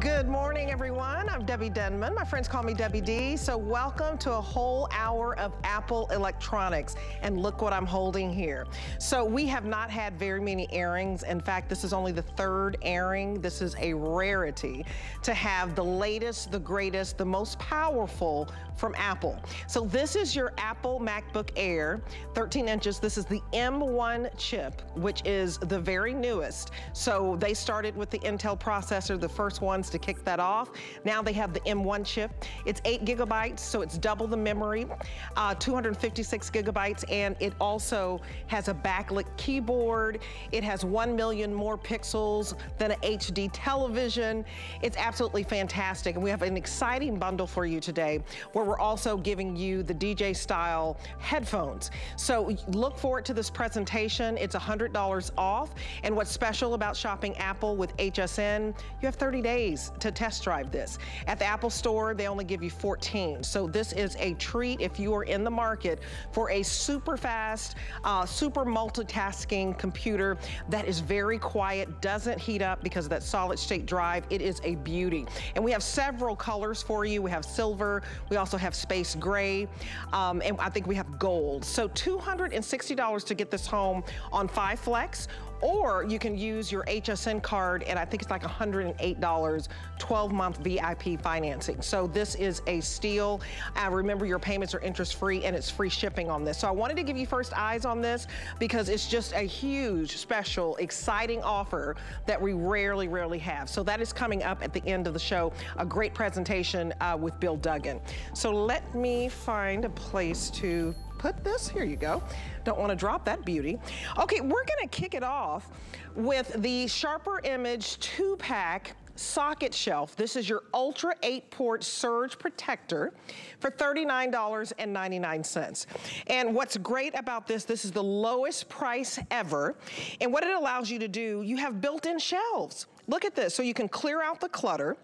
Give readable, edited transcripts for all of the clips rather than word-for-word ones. Good morning, everyone. I'm Debbie Denman. My friends call me Debbie D. So welcome to a whole hour of Apple electronics. And look what I'm holding here. So we have not had very many airings. In fact, this is only the third airing. This is a rarity to have the latest, the greatest, the most powerful from Apple. So this is your Apple MacBook Air, 13 inches. This is the M1 chip, which is the very newest. So they started with the Intel processor, the first one to kick that off. Now they have the M1 chip. It's 8 gigabytes, so it's double the memory, 256 gigabytes, and it also has a backlit keyboard. It has 1 million more pixels than an HD television. It's absolutely fantastic, and we have an exciting bundle for you today where we're also giving you the DJ style headphones. So look forward to this presentation. It's $100 off, and what's special about shopping Apple with HSN, you have 30 days to test drive this. At the Apple Store, they only give you 14. So this is a treat if you are in the market for a super fast, super multitasking computer that is very quiet, doesn't heat up because of that solid state drive. It is a beauty. And we have several colors for you. We have silver. We also have space gray. And I think we have gold. So $260 to get this home on 5 Flex. Or you can use your HSN card, and I think it's like $108, 12-month VIP financing. So this is a steal. Remember, your payments are interest-free, and it's free shipping on this. So I wanted to give you first eyes on this because it's just a huge, special, exciting offer that we rarely have. So that is coming up at the end of the show. A great presentation with Bill Duggan. So let me find a place to put this. Here you go. Don't want to drop that beauty. Okay, we're going to kick it off with the Sharper Image 2-pack socket shelf. This is your Ultra 8-port surge protector for $39.99. And what's great about this is the lowest price ever. And what it allows you to do, you have built-in shelves. Look at this. So you can clear out the clutter.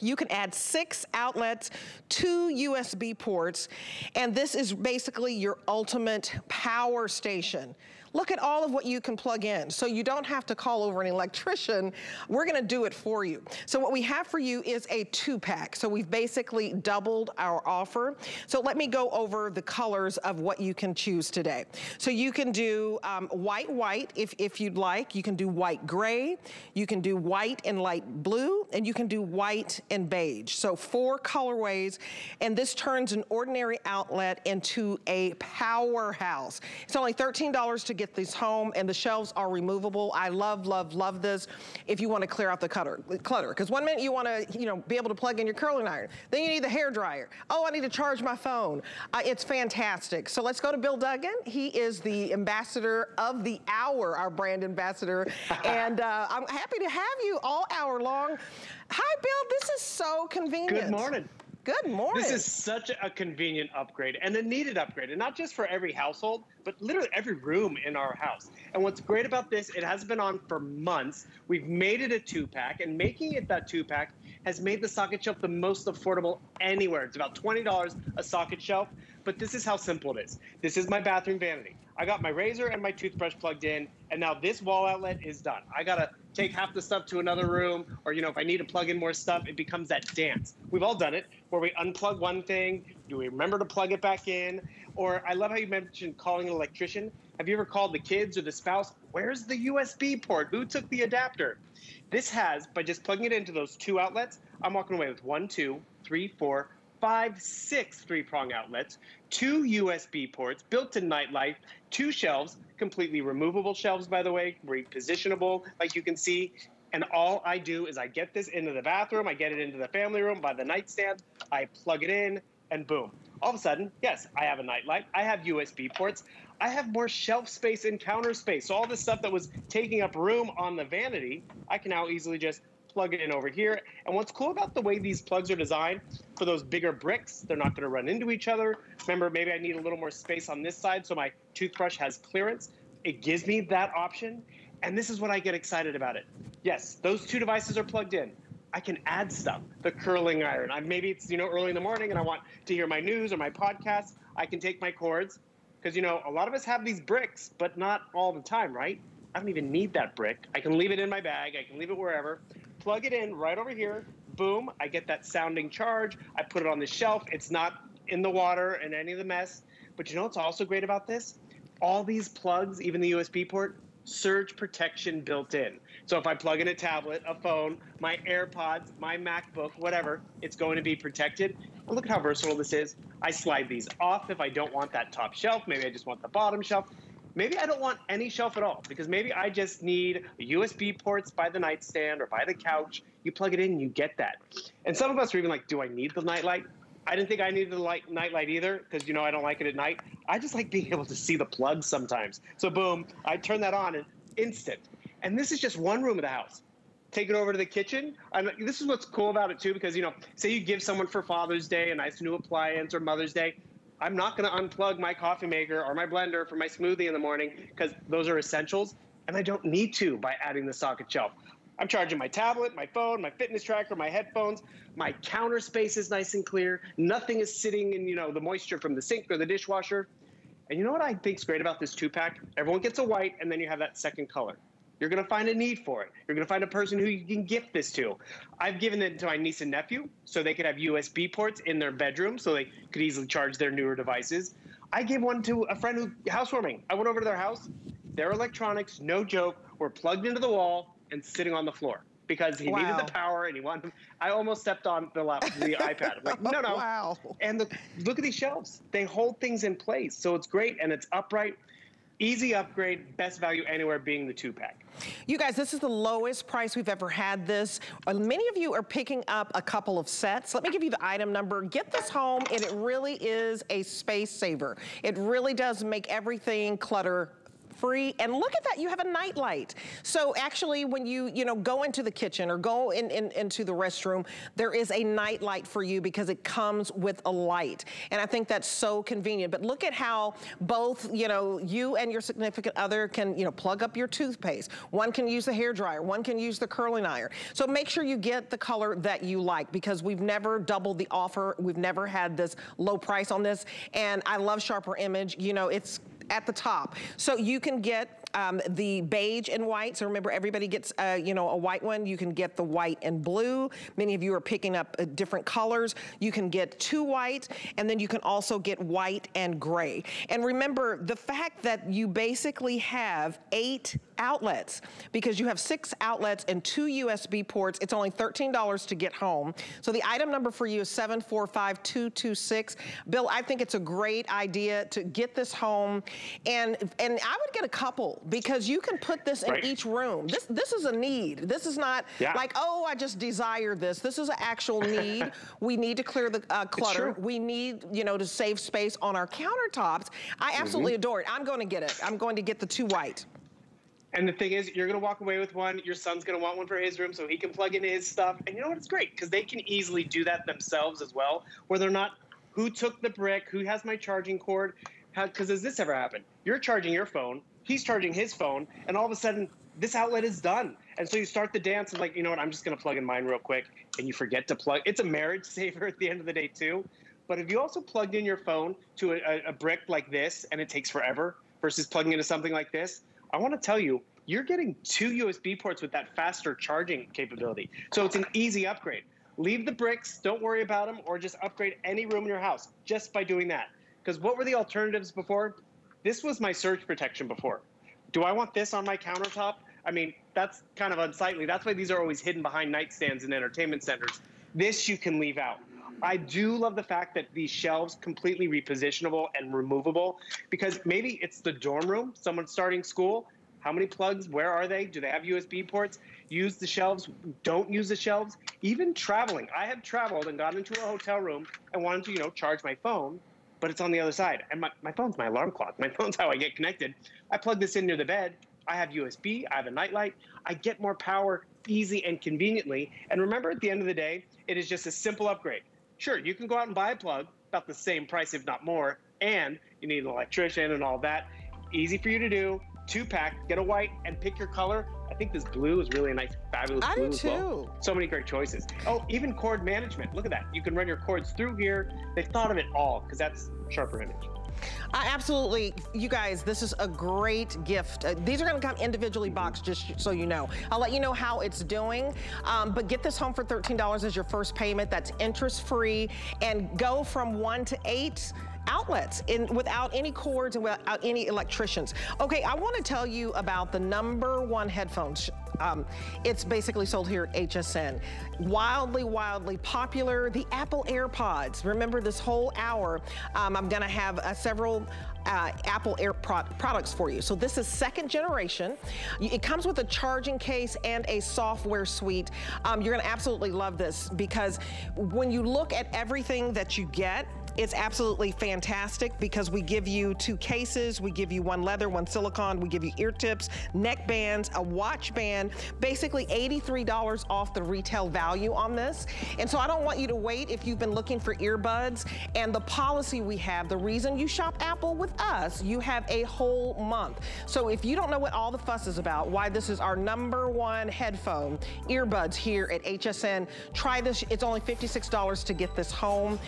You can add 6 outlets, 2 USB ports, and this is basically your ultimate power station. Look at all of what you can plug in. So you don't have to call over an electrician. We're gonna do it for you. So what we have for you is a 2-pack. So we've basically doubled our offer. So let me go over the colors of what you can choose today. So you can do white if you'd like. You can do white gray. You can do white and light blue. And you can do white and beige. So 4 colorways. And this turns an ordinary outlet into a powerhouse. It's only $13 to get these home, and the shelves are removable. I love this if you want to clear out the clutter, because one minute you want to, be able to plug in your curling iron. Then you need the hair dryer. Oh, I need to charge my phone. It's fantastic. So let's go to Bill Duggan. He is the ambassador of the hour, our brand ambassador, and I'm happy to have you all hour long. Hi, Bill. This is so convenient. Good morning. Good morning. This is such a convenient upgrade and a needed upgrade, and not just for every household, but literally every room in our house. And what's great about this, it hasn't been on for months. We've made it a 2-pack, and making it that 2-pack has made the socket shelf the most affordable anywhere. It's about $20 a socket shelf, but this is how simple it is. This is my bathroom vanity. I got my razor and my toothbrush plugged in, and now this wall outlet is done. I gotta take half the stuff to another room, or if I need to plug in more stuff, it becomes that dance. We've all done it, where we unplug one thing, do we remember to plug it back in? Or I love how you mentioned calling an electrician. Have you ever called the kids or the spouse? Where's the USB port? Who took the adapter? This has, by just plugging it into those 2 outlets, I'm walking away with 1, 2, 3, 4, 5, 6 3-prong outlets, 2 USB ports, built-in nightlight, 2 shelves, completely removable shelves, by the way, repositionable, like you can see. And all I do is I get this into the bathroom, I get it into the family room by the nightstand, I plug it in, and boom. All of a sudden, yes, I have a nightlight, I have USB ports, I have more shelf space and counter space. So all the stuff that was taking up room on the vanity, I can now easily just plug it in over here. And what's cool about the way these plugs are designed for those bigger bricks, they're not going to run into each other. Remember, maybe I need a little more space on this side so my toothbrush has clearance. It gives me that option. And this is what I get excited about it. Yes, those 2 devices are plugged in. I can add stuff, the curling iron. Maybe it's, early in the morning and I want to hear my news or my podcast. I can take my cords because, a lot of us have these bricks, but not all the time, right? I don't even need that brick. I can leave it in my bag. I can leave it wherever. Plug it in right over here, boom, I get that sounding charge. I put it on the shelf. It's not in the water and any of the mess. But you know what's also great about this? All these plugs, even the USB port, surge protection built in. So if I plug in a tablet, a phone, my AirPods, my MacBook, whatever, it's going to be protected. And look at how versatile this is. I slide these off if I don't want that top shelf. Maybe I just want the bottom shelf. Maybe I don't want any shelf at all, because maybe I just need USB ports by the nightstand or by the couch. You plug it in, you get that. And some of us are even like, do I need the nightlight? I didn't think I needed the nightlight either, because, you know, I don't like it at night. I just like being able to see the plug sometimes. So boom, I turn that on and instant. And this is just one room of the house. Take it over to the kitchen. This is what's cool about it too, because, you know, say you give someone for Father's Day a nice new appliance, or Mother's Day. I'm not gonna unplug my coffee maker or my blender for my smoothie in the morning, because those are essentials, and I don't need to by adding the socket shelf. I'm charging my tablet, my phone, my fitness tracker, my headphones. My counter space is nice and clear. Nothing is sitting in, you know, the moisture from the sink or the dishwasher. And you know what I think's great about this two-pack? Everyone gets a white, and then you have that second color. You're gonna find a need for it. You're gonna find a person who you can gift this to. I've given it to my niece and nephew so they could have USB ports in their bedroom so they could easily charge their newer devices. I gave one to a friend who, housewarming. I went over to their house. Their electronics, no joke, were plugged into the wall and sitting on the floor because he needed the power and he wanted, I almost stepped on the iPad. I'm like, no, no. Wow. And look at these shelves. They hold things in place. So it's great and it's upright. Easy upgrade, best value anywhere being the two-pack. You guys, this is the lowest price we've ever had this. Many of you are picking up a couple of sets. Let me give you the item number. Get this home, and it really is a space saver. It really does make everything clutter free. And look at that, you have a nightlight. So actually when you go into the kitchen or go into the restroom, there is a nightlight for you because it comes with a light. And I think that's so convenient. But look at how both, you know, you and your significant other can, you know, plug up your toothpaste. One can use the hairdryer, one can use the curling iron. So make sure you get the color that you like, because we've never doubled the offer. We've never had this low price on this. And I love Sharper Image. You know, it's at the top. So you can get the beige and white. So remember, everybody gets, you know, a white one. You can get the white and blue. Many of you are picking up different colors. You can get two white, and then you can also get white and gray. And remember, the fact that you basically have 8 outlets, because you have 6 outlets and 2 USB ports. It's only $13 to get home. So the item number for you is 745226. Bill, I think it's a great idea to get this home, and I would get a couple, because you can put this in each room. This is a need. This is not like, oh, I just desire this. This is an actual need. We need to clear the clutter. We need, you know, to save space on our countertops. I absolutely adore it. I'm going to get it. I'm going to get the 2 white. And the thing is, you're going to walk away with one. Your son's going to want one for his room so he can plug into his stuff. And you know what? It's great because they can easily do that themselves as well, where they're not, who took the brick, who has my charging cord? Because has this ever happened? You're charging your phone, he's charging his phone, and all of a sudden, this outlet is done. And so you start the dance of like, you know what? I'm just going to plug in mine real quick. And you forget to plug. It's a marriage saver at the end of the day, too. But if you also plugged in your phone to a brick like this, and it takes forever, versus plugging into something like this, I want to tell you, you're getting 2 USB ports with that faster charging capability. So it's an easy upgrade. Leave the bricks, don't worry about them, or just upgrade any room in your house just by doing that. Because what were the alternatives before? This was my surge protection before. Do I want this on my countertop? I mean, that's kind of unsightly. That's why these are always hidden behind nightstands in entertainment centers. This you can leave out. I do love the fact that these shelves completely repositionable and removable, because maybe it's the dorm room, someone's starting school. How many plugs? Where are they? Do they have USB ports? Use the shelves. Don't use the shelves. Even traveling. I have traveled and got into a hotel room and wanted to, you know, charge my phone, but it's on the other side. And my phone's my alarm clock. My phone's how I get connected. I plug this in near the bed. I have USB. I have a nightlight. I get more power easy and conveniently. And remember, at the end of the day, it is just a simple upgrade. Sure, you can go out and buy a plug, about the same price, if not more, and you need an electrician and all that. Easy for you to do. 2-pack, get a white, and pick your color. I think this blue is really a nice, fabulous blue as well. So many great choices. Oh, even cord management. Look at that. You can run your cords through here. They thought of it all, because that's Sharper Image. Absolutely, you guys, this is a great gift. These are gonna come individually boxed, just so you know. I'll let you know how it's doing, but get this home for $13 as your first payment. That's interest-free, and go from 1 to 8 outlets in without any cords and without any electricians. Okay, I want to tell you about the #1 headphones. It's basically sold here at HSN. Wildly popular, the Apple AirPods. Remember, this whole hour, I'm gonna have several Apple Air products for you. So this is 2nd generation. It comes with a charging case and a software suite. You're gonna absolutely love this, because when you look at everything that you get, it's absolutely fantastic, because we give you 2 cases, we give you 1 leather, 1 silicone, we give you ear tips, neck bands, a watch band, basically $83 off the retail value on this. And so I don't want you to wait if you've been looking for earbuds. And the policy we have, the reason you shop Apple with us, you have a whole month. So if you don't know what all the fuss is about, why this is our #1 headphone, earbuds here at HSN, try this. It's only $56 to get this home.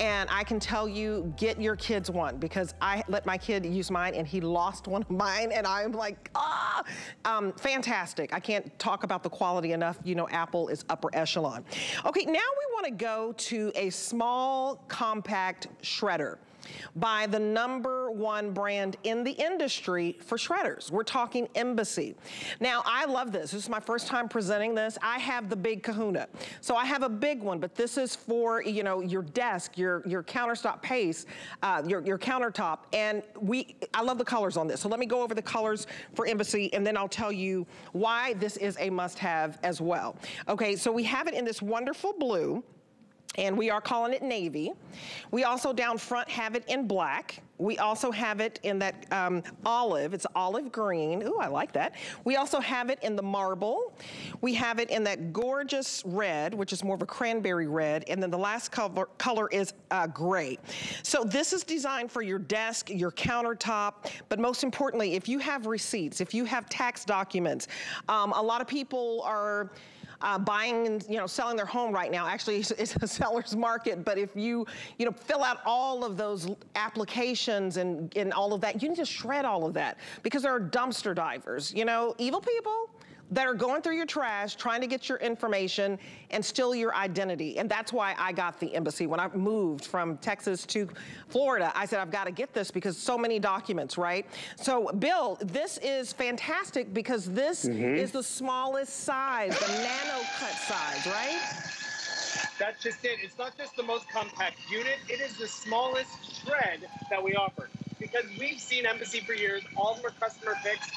And I can tell you, get your kids one, because I let my kid use mine and he lost one of mine, and I'm like, ah, fantastic. I can't talk about the quality enough. You know, Apple is upper echelon. Okay, now we want to go to a small compact shredder by the #1 brand in the industry for shredders. We're talking Embassy. Now, I love this. This is my first time presenting this. I have the big kahuna. So I have a big one, but this is for, you know, your desk, your countertop paste, your countertop. And I love the colors on this. So let me go over the colors for Embassy, and then I'll tell you why this is a must-have as well. Okay, so we have it in this wonderful blue, and we are calling it navy. We also down front have it in black. We also have it in that olive. It's olive green. Ooh, I like that. We also have it in the marble. We have it in that gorgeous red, which is more of a cranberry red. And then the last color is gray. So this is designed for your desk, your countertop. But most importantly, if you have receipts, if you have tax documents, a lot of people are buying and, you know, selling their home right now. Actually, it's a seller's market, but if you know, fill out all of those applications and all of that, you need to shred all of that, because there are dumpster divers, you know, evil people that are going through your trash, trying to get your information and steal your identity. And that's why I got the Embassy. When I moved from Texas to Florida, I said, I've got to get this, because so many documents, right? So Bill, this is fantastic, because this is the smallest size, the nano cut size, right? That's just it. It's not just the most compact unit, it is the smallest shred that we offer. Because we've seen Embassy for years, all of our customer picks,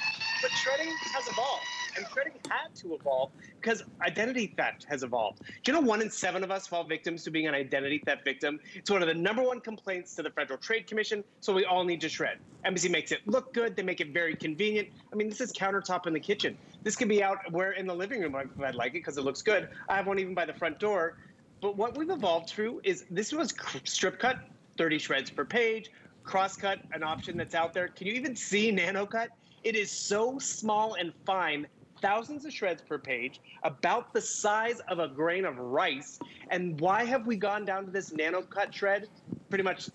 but shredding has evolved. And shredding had to evolve because identity theft has evolved. Do you know 1 in 7 of us fall victims to being an identity theft victim? It's one of the #1 complaints to the Federal Trade Commission, so we all need to shred. Embassy makes it look good. They make it very convenient. I mean, this is countertop in the kitchen. This could be out where in the living room if I'd like it, because it looks good. I have one even by the front door. But what we've evolved through is this was strip cut, 30 shreds per page, cross-cut, an option that's out there. Can you even see nano cut? It is so small and fine, thousands of shreds per page, about the size of a grain of rice. And why have we gone down to this nano cut shred? Pretty much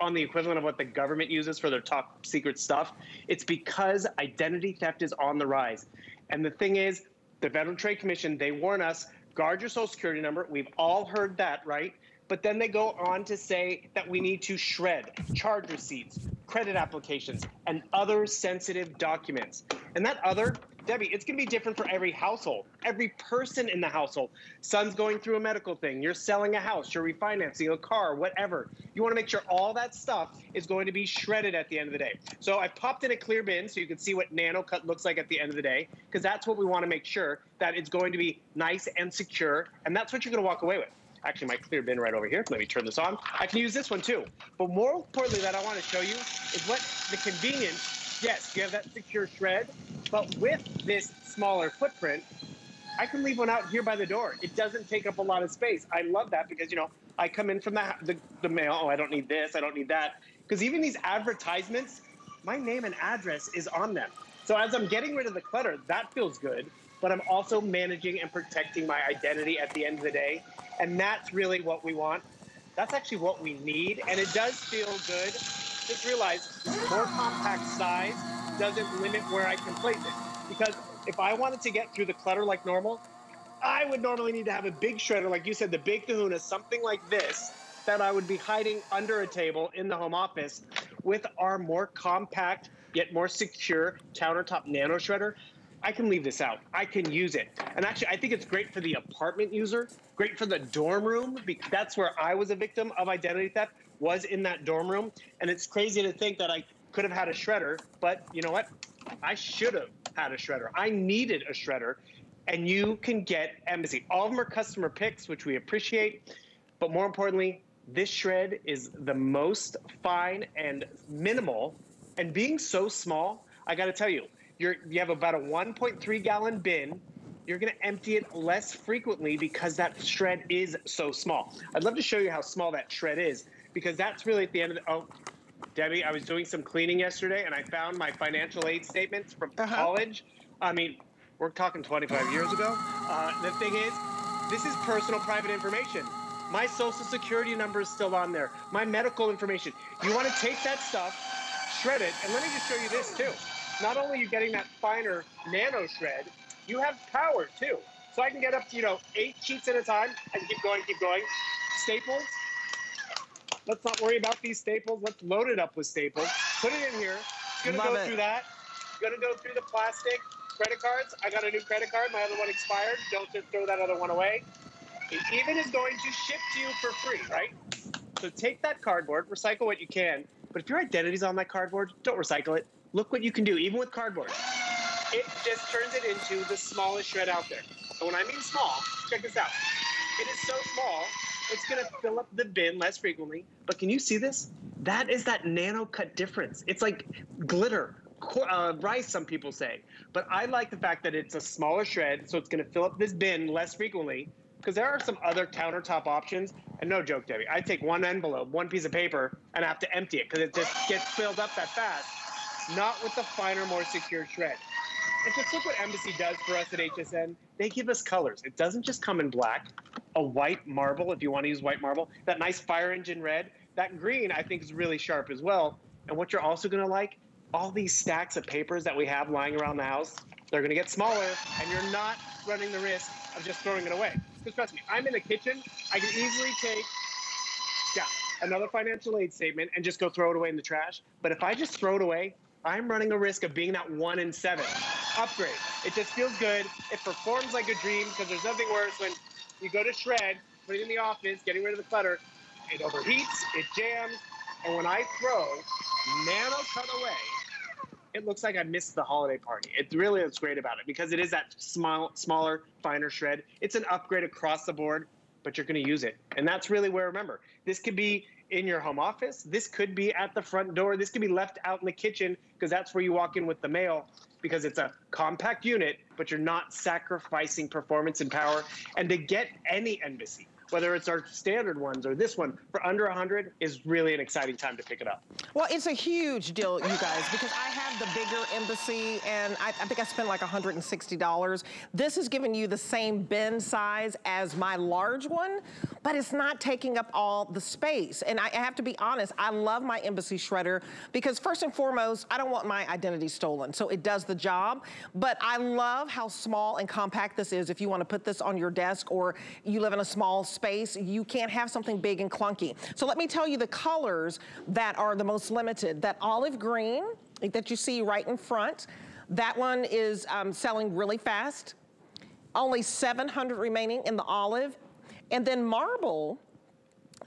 on the equivalent of what the government uses for their top secret stuff. It's because identity theft is on the rise. And the thing is, the Federal Trade Commission, they warn us, guard your social security number. We've all heard that, right? But then they go on to say that we need to shred charge receipts, credit applications, and other sensitive documents. And that other, Debbie, it's gonna be different for every household, every person in the household. Son's going through a medical thing, you're selling a house, you're refinancing a car, whatever. You wanna make sure all that stuff is going to be shredded at the end of the day. So I popped in a clear bin so you can see what nano cut looks like at the end of the day, because that's what we wanna make sure, that it's going to be nice and secure, and that's what you're gonna walk away with. Actually, my clear bin right over here. Let me turn this on. I can use this one too. But more importantly that I wanna show you is what the convenience, yes, you have that secure shred, but with this smaller footprint, I can leave one out here by the door. It doesn't take up a lot of space. I love that because, you know, I come in from the mail. Oh, I don't need this. I don't need that. Because even these advertisements, my name and address is on them. So as I'm getting rid of the clutter, that feels good. But I'm also managing and protecting my identity at the end of the day. And that's really what we want. That's actually what we need. And it does feel good just realized more compact size doesn't limit where I can place it. Because if I wanted to get through the clutter like normal, I would normally need to have a big shredder, like you said, the big kahuna, something like this, that I would be hiding under a table in the home office. With our more compact, yet more secure countertop nano shredder, I can leave this out. I can use it. And actually, I think it's great for the apartment user, great for the dorm room, because that's where I was a victim of identity theft, was in that dorm room. And it's crazy to think that I could have had a shredder, but you know what? I should have had a shredder. I needed a shredder. And you can get Embassy. All of them are customer picks, which we appreciate. But more importantly, this shred is the most fine and minimal. And being so small, I gotta tell you, you have about a 1.3 gallon bin. You're gonna empty it less frequently because that shred is so small. I'd love to show you how small that shred is, because that's really at the end of the, oh, Debbie, I was doing some cleaning yesterday and I found my financial aid statements from college. I mean, we're talking 25 years ago. The thing is, this is personal private information. My social security number is still on there. My medical information. You wanna take that stuff, shred it, and let me just show you this too. Not only are you getting that finer nano shred, you have power too. So I can get up to, you know, 8 sheets at a time and keep going. Staples. Let's not worry about these staples. Let's load it up with staples. Put it in here. It's gonna go through that. Gonna go through the plastic. Credit cards. I got a new credit card. My other one expired. Don't just throw that other one away. It even is going to ship to you for free, right? So take that cardboard, recycle what you can. But if your identity's on that cardboard, don't recycle it. Look what you can do, even with cardboard. It just turns it into the smallest shred out there. And when I mean small, check this out. It is so small, it's gonna fill up the bin less frequently. But can you see this? That is that nano cut difference. It's like glitter. Rice, some people say. But I like the fact that it's a smaller shred, so it's going to fill up this bin less frequently, because there are some other countertop options. And no joke, Debbie, I take one envelope, one piece of paper, and I have to empty it because it just gets filled up that fast. Not with the finer, more secure shred. And just look what Embassy does for us at HSN. They give us colors. It doesn't just come in black. A white marble, if you want to use white marble. That nice fire engine red. That green, I think, is really sharp as well. And what you're also going to like, all these stacks of papers that we have lying around the house, they're gonna get smaller, and you're not running the risk of just throwing it away. Because trust me, I'm in the kitchen, I can easily take another financial aid statement and just go throw it away in the trash. But if I just throw it away, I'm running a risk of being that 1 in 7. Upgrade. It just feels good. It performs like a dream, because there's nothing worse when you go to shred, put it in the office, getting rid of the clutter, it overheats, it jams, and when I throw nano cut away, it looks like I missed the holiday party. It really looks great about it, because it is that smaller, finer shred. It's an upgrade across the board, but you're going to use it. And that's really where, remember, this could be in your home office. This could be at the front door. This could be left out in the kitchen, because that's where you walk in with the mail, because it's a compact unit, but you're not sacrificing performance and power. And to get any Embassy, whether it's our standard ones or this one, for under 100 is really an exciting time to pick it up. Well, it's a huge deal, you guys, because I have the bigger Embassy, and I think I spent like $160. This is giving you the same bin size as my large one, but it's not taking up all the space. And I have to be honest, I love my Embassy shredder, because first and foremost, I don't want my identity stolen, so it does the job. But I love how small and compact this is. If you want to put this on your desk, or you live in a small space, you can't have something big and clunky. So let me tell you the colors that are the most limited. That olive green that you see right in front, that one is selling really fast. Only 700 remaining in the olive. And then marble,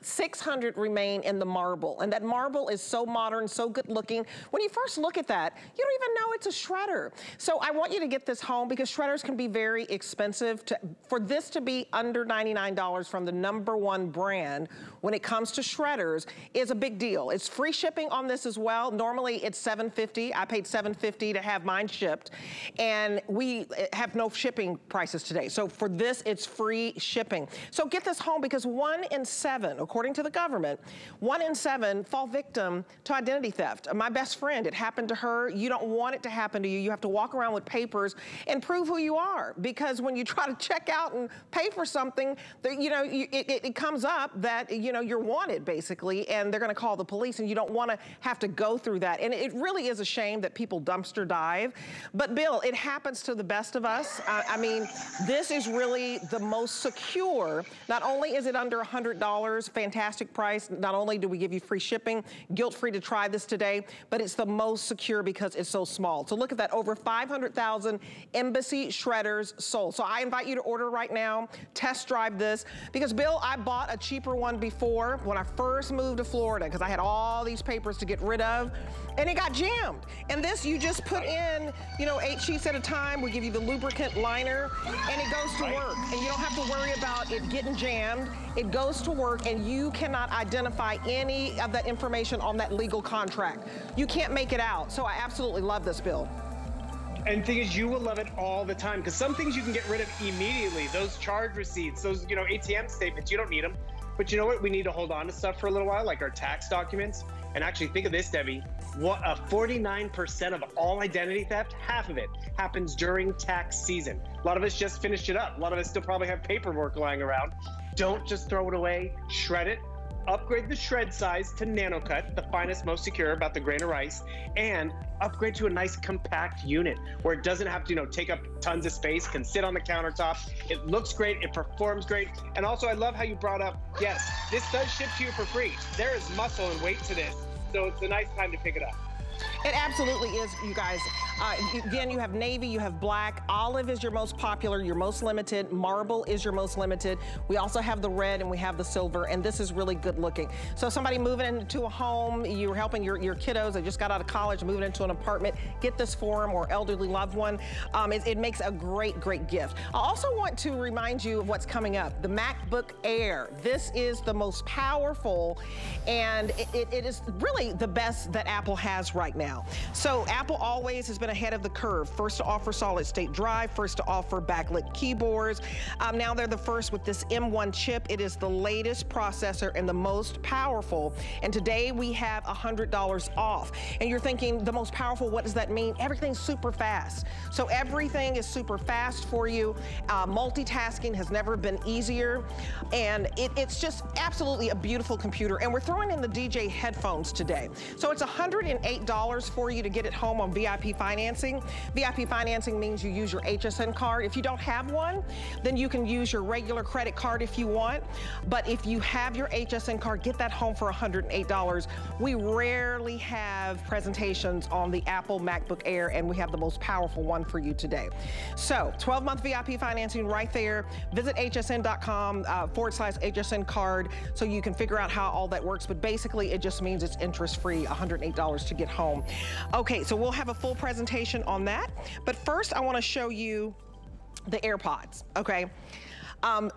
600 remain in the marble. And that marble is so modern, so good looking. When you first look at that, you don't even know it's a shredder. So I want you to get this home, because shredders can be very expensive. For this to be under $99 from the #1 brand when it comes to shredders is a big deal. It's free shipping on this as well. Normally it's $750. I paid $750 to have mine shipped. And we have no shipping prices today. So for this, it's free shipping. So get this home, because 1 in 7, okay? according to the government, 1 in 7 fall victim to identity theft. My best friend, it happened to her. You don't want it to happen to you. You have to walk around with papers and prove who you are, because when you try to check out and pay for something, you know, it comes up that, you know, you're wanted basically, and they're gonna call the police, and you don't wanna have to go through that. And it really is a shame that people dumpster dive. But Bill, it happens to the best of us. I mean, this is really the most secure. Not only is it under $100, fantastic price, not only do we give you free shipping, guilt-free to try this today, but it's the most secure because it's so small. So look at that, over 500,000 Embassy shredders sold. So I invite you to order right now, test drive this, because Bill, I bought a cheaper one before when I first moved to Florida, because I had all these papers to get rid of, and it got jammed. And this, you just put in, you know, 8 sheets at a time. We give you the lubricant liner, and it goes to work. And you don't have to worry about it getting jammed. It goes to work, and you cannot identify any of that information on that legal contract. You can't make it out. So I absolutely love this, Bill. And thing is, you will love it all the time, because some things you can get rid of immediately. Those charge receipts, those, you know, ATM statements, you don't need them. But you know what? We need to hold on to stuff for a little while, like our tax documents. And actually, think of this, Debbie. What, 49% of all identity theft, half of it happens during tax season. A lot of us just finished it up. A lot of us still probably have paperwork lying around. Don't just throw it away. Shred it. Upgrade the shred size to nanocut, the finest, most secure, about the grain of rice, and upgrade to a nice compact unit where it doesn't have to, you know, take up tons of space, can sit on the countertop. It looks great, it performs great. And also, I love how you brought up, yes, this does ship to you for free. There is muscle and weight to this, so it's a nice time to pick it up. It absolutely is, you guys. Again, you have navy, you have black. Olive is your most popular, your most limited. Marble is your most limited. We also have the red and we have the silver, and this is really good looking. So somebody moving into a home, you're helping your kiddos, they just got out of college, moving into an apartment, get this for them, or elderly loved one. It makes a great, great gift. I also want to remind you of what's coming up, the MacBook Air. This is the most powerful, and it is really the best that Apple has right now. So Apple always has been ahead of the curve, first to offer solid state drive, first to offer backlit keyboards. Now they're the first with this M1 chip. It is the latest processor and the most powerful, and today we have $100 off. And you're thinking, the most powerful, what does that mean? Everything's super fast. So everything is super fast for you. Multitasking has never been easier, and it's just absolutely a beautiful computer. And we're throwing in the DJ headphones today, so it's $108 for you to get it home on VIP financing. VIP financing means you use your HSN card. If you don't have one, then you can use your regular credit card if you want. But if you have your HSN card, get that home for $108. We rarely have presentations on the Apple MacBook Air, and we have the most powerful one for you today. So 12-month VIP financing right there. Visit hsn.com /HSN card so you can figure out how all that works. But basically, it just means it's interest-free, $108 to get home. Okay, so we'll have a full presentation on that. But first, I want to show you the AirPods, okay?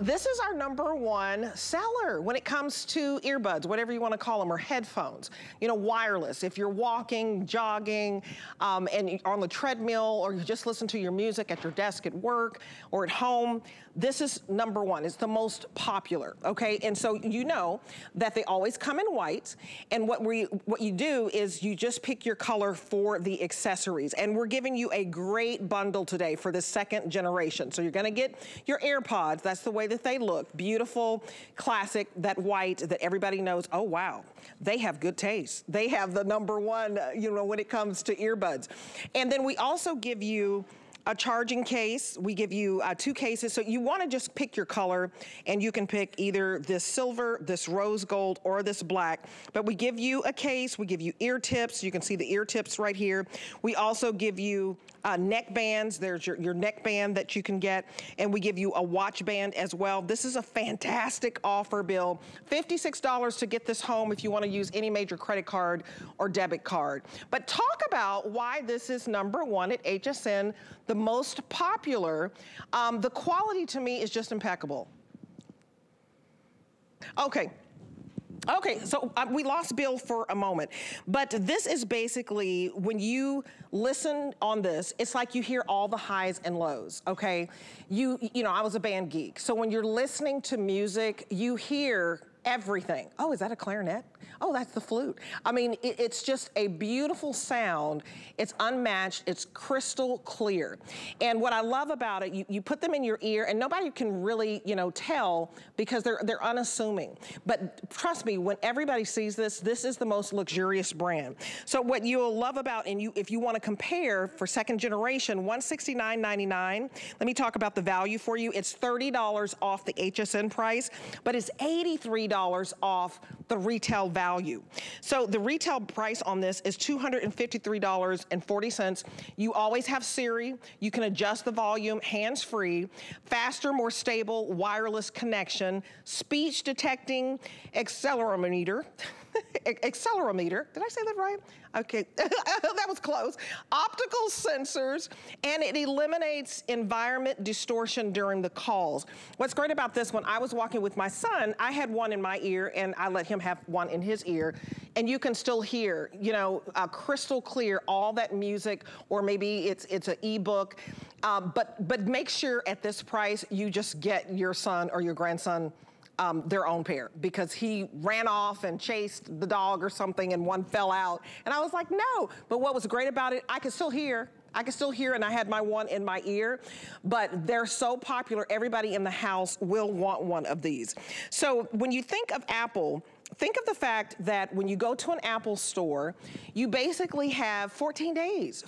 This is our #1 seller when it comes to earbuds, whatever you want to call them, or headphones, you know, wireless. If you're walking, jogging, and on the treadmill, or you just listen to your music at your desk at work or at home, this is #1. It's the most popular, okay? And so you know that they always come in white, and what you do is you just pick your color for the accessories. And we're giving you a great bundle today for the 2nd generation. So you're going to get your AirPods. That's the way that they look. Beautiful, classic, that white that everybody knows, oh wow, they have good taste. They have the #1, you know, when it comes to earbuds. And then we also give you a charging case. We give you 2 cases. So you want to just pick your color, and you can pick either this silver, this rose gold, or this black. But we give you a case. We give you ear tips. You can see the ear tips right here. We also give you neck bands. There's your neck band that you can get. And we give you a watch band as well. This is a fantastic offer, Bill. $56 to get this home if you want to use any major credit card or debit card. But talk about why this is #1 at HSN. The most popular, the quality to me is just impeccable. Okay, so we lost Bill for a moment, but this is basically, when you listen on this, it's like you hear all the highs and lows, okay? You know, I was a band geek, so when you're listening to music, you hear everything. Oh, is that a clarinet? Oh, that's the flute. I mean, it's just a beautiful sound. It's unmatched, it's crystal clear. And what I love about it, you put them in your ear and nobody can really, you know, tell because they're unassuming. But trust me, when everybody sees this, this is the most luxurious brand. So what you'll love about, and if you want to compare for second generation, $169.99. Let me talk about the value for you. It's $30 off the HSN price, but it's $83 off the retail value. So the retail price on this is $253.40. You always have Siri. You can adjust the volume hands-free, faster, more stable wireless connection, speech detecting accelerometer. Accelerometer, did I say that right? Okay, that was close. Optical sensors, and it eliminates environment distortion during the calls. What's great about this, when I was walking with my son, I had one in my ear and I let him have one in his ear, and you can still hear, you know, crystal clear all that music, or maybe it's an ebook. But make sure at this price you just get your son or your grandson their own pair, because he ran off and chased the dog or something and one fell out. And I was like, no. But what was great about it, I could still hear, and I had my one in my ear, but they're so popular. Everybody in the house will want one of these. So when you think of Apple, think of the fact that when you go to an Apple store, you basically have 14 days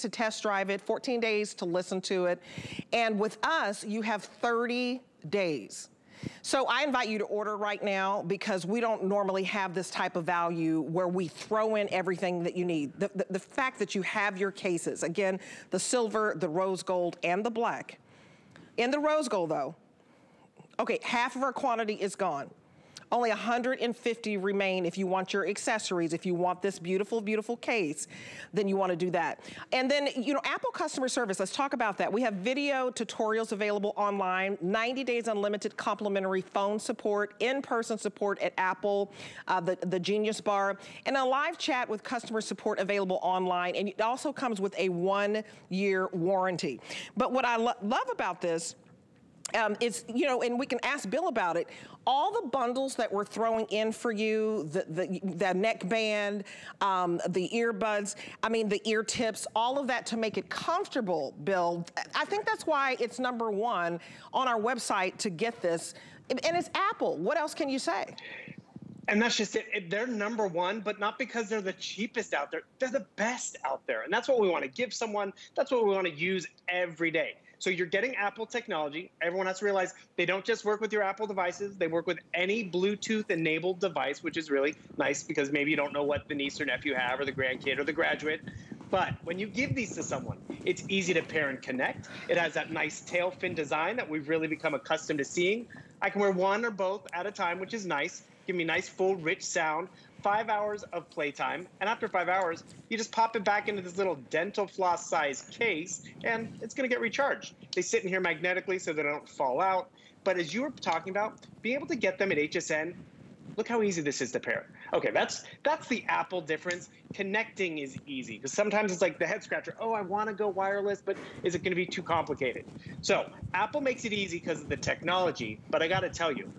to test drive it, 14 days to listen to it. And with us, you have 30 days. So I invite you to order right now, because we don't normally have this type of value where we throw in everything that you need. The fact that you have your cases, again, the silver, the rose gold, and the black. In the rose gold though, okay, half of our quantity is gone. Only 150 remain. If you want your accessories, if you want this beautiful, beautiful case, then you want to do that. And then, you know, Apple customer service, let's talk about that. We have video tutorials available online, 90 days unlimited complimentary phone support, in-person support at Apple, the Genius Bar, and a live chat with customer support available online. And it also comes with a 1-year warranty. But what I love about this, it's, you know, and we can ask Bill about it, all the bundles that we're throwing in for you, the neck band, the earbuds, I mean the ear tips, all of that to make it comfortable, Bill. I think that's why it's #1 on our website to get this. And it's Apple, what else can you say? And that's just it. They're #1, but not because they're the cheapest out there. They're the best out there. And that's what we want to give someone. That's what we want to use every day. So you're getting Apple technology. Everyone has to realize they don't just work with your Apple devices. They work with any Bluetooth-enabled device, which is really nice because maybe you don't know what the niece or nephew have, or the grandkid or the graduate. But when you give these to someone, it's easy to pair and connect. It has that nice tail fin design that we've really become accustomed to seeing. I can wear one or both at a time, which is nice. Give me nice, full, rich sound. 5 hours of playtime, and after 5 hours, you just pop it back into this little dental floss size case, and it's gonna get recharged. They sit in here magnetically so they don't fall out. But as you were talking about, being able to get them at HSN, look how easy this is to pair. Okay, that's the Apple difference. Connecting is easy, because sometimes it's like the head scratcher. Oh, I want to go wireless, but is it going to be too complicated? So Apple makes it easy because of the technology, but I got to tell you,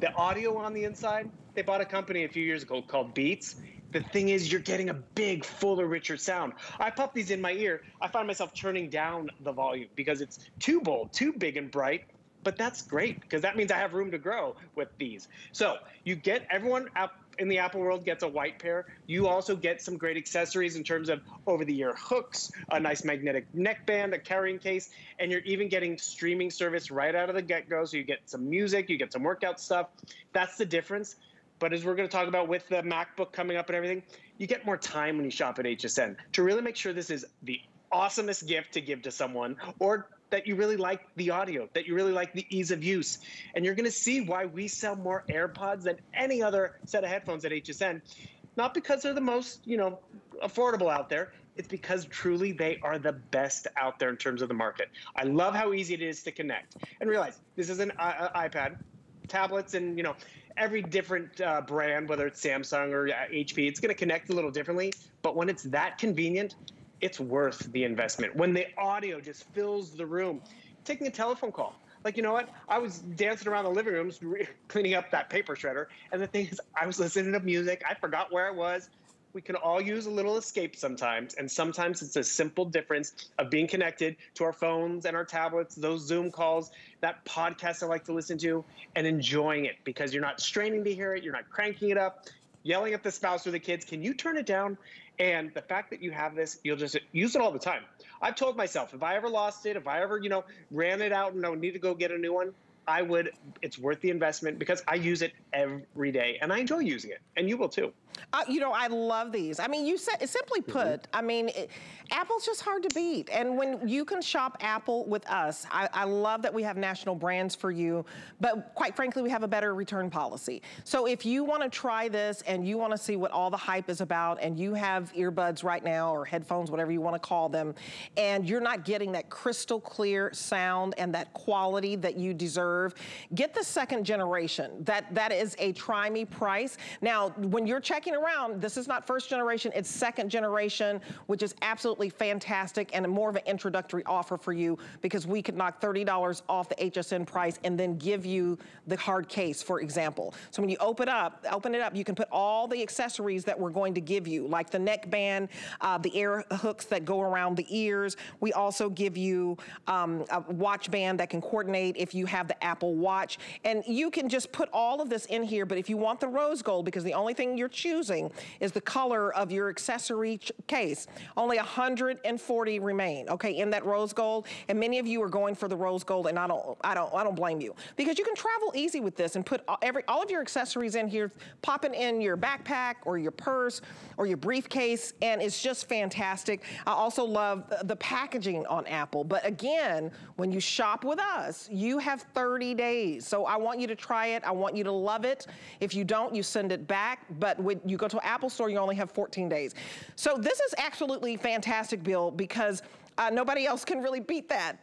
the audio on the inside, they bought a company a few years ago called Beats. The thing is, you're getting a big, fuller, richer sound. I pop these in my ear. I find myself turning down the volume because it's too bold, too big and bright. But that's great, because that means I have room to grow with these. So you get, everyone in the Apple world gets a white pair. You also get some great accessories in terms of over-the-ear hooks, a nice magnetic neckband, a carrying case, and you're even getting streaming service right out of the get-go. So you get some music, you get some workout stuff. That's the difference. But as we're going to talk about with the MacBook coming up and everything, you get more time when you shop at HSN to really make sure this is the awesomest gift to give to someone, or that you really like the audio, that you really like the ease of use. And you're going to see why we sell more AirPods than any other set of headphones at HSN. Not because they're the most, you know, affordable out there. It's because truly they are the best out there in terms of the market. I love how easy it is to connect. And realize this is an iPad, tablets, and, you know, every different brand, whether it's Samsung or HP, it's going to connect a little differently. But when it's that convenient, it's worth the investment. When the audio just fills the room, taking a telephone call, like, you know what? I was dancing around the living rooms cleaning up that paper shredder. And the thing is, I was listening to music. I forgot where I was. We can all use a little escape sometimes. And sometimes it's a simple difference of being connected to our phones and our tablets, those Zoom calls, that podcast I like to listen to, and enjoying it because you're not straining to hear it. You're not cranking it up, yelling at the spouse or the kids. Can you turn it down? And the fact that you have this, you'll just use it all the time. I've told myself, if I ever lost it, if I ever, you know, ran it out and I need to go get a new one, I would. It's worth the investment because I use it every day and I enjoy using it, and you will too. You know, I love these. I mean, you said, simply put, I mean, Apple's just hard to beat. And when you can shop Apple with us, I love that we have national brands for you, but quite frankly, we have a better return policy. So if you want to try this and you want to see what all the hype is about, and you have earbuds right now or headphones, whatever you want to call them, and you're not getting that crystal clear sound and that quality that you deserve, get the second generation. That is a try me price. Now, when you're checking around, this is not first generation, it's second generation, which is absolutely fantastic and more of an introductory offer for you because we could knock $30 off the HSN price and then give you the hard case, for example. So when you open it up, you can put all the accessories that we're going to give you, like the neck band, the air hooks that go around the ears. We also give you a watch band that can coordinate if you have the Apple Watch. And you can just put all of this in here, but if you want the rose gold, because the only thing you're choosing is the color of your accessory case. Only 140 remain, okay, in that rose gold. And many of you are going for the rose gold, and I don't blame you, because you can travel easy with this and put all of your accessories in here, popping in your backpack or your purse or your briefcase, and it's just fantastic. I also love the packaging on Apple. But again, when you shop with us, you have 30 days. So I want you to try it. I want you to love it. If you don't, you send it back. But with you go to an Apple store, you only have 14 days. So this is absolutely fantastic, Bill, because nobody else can really beat that.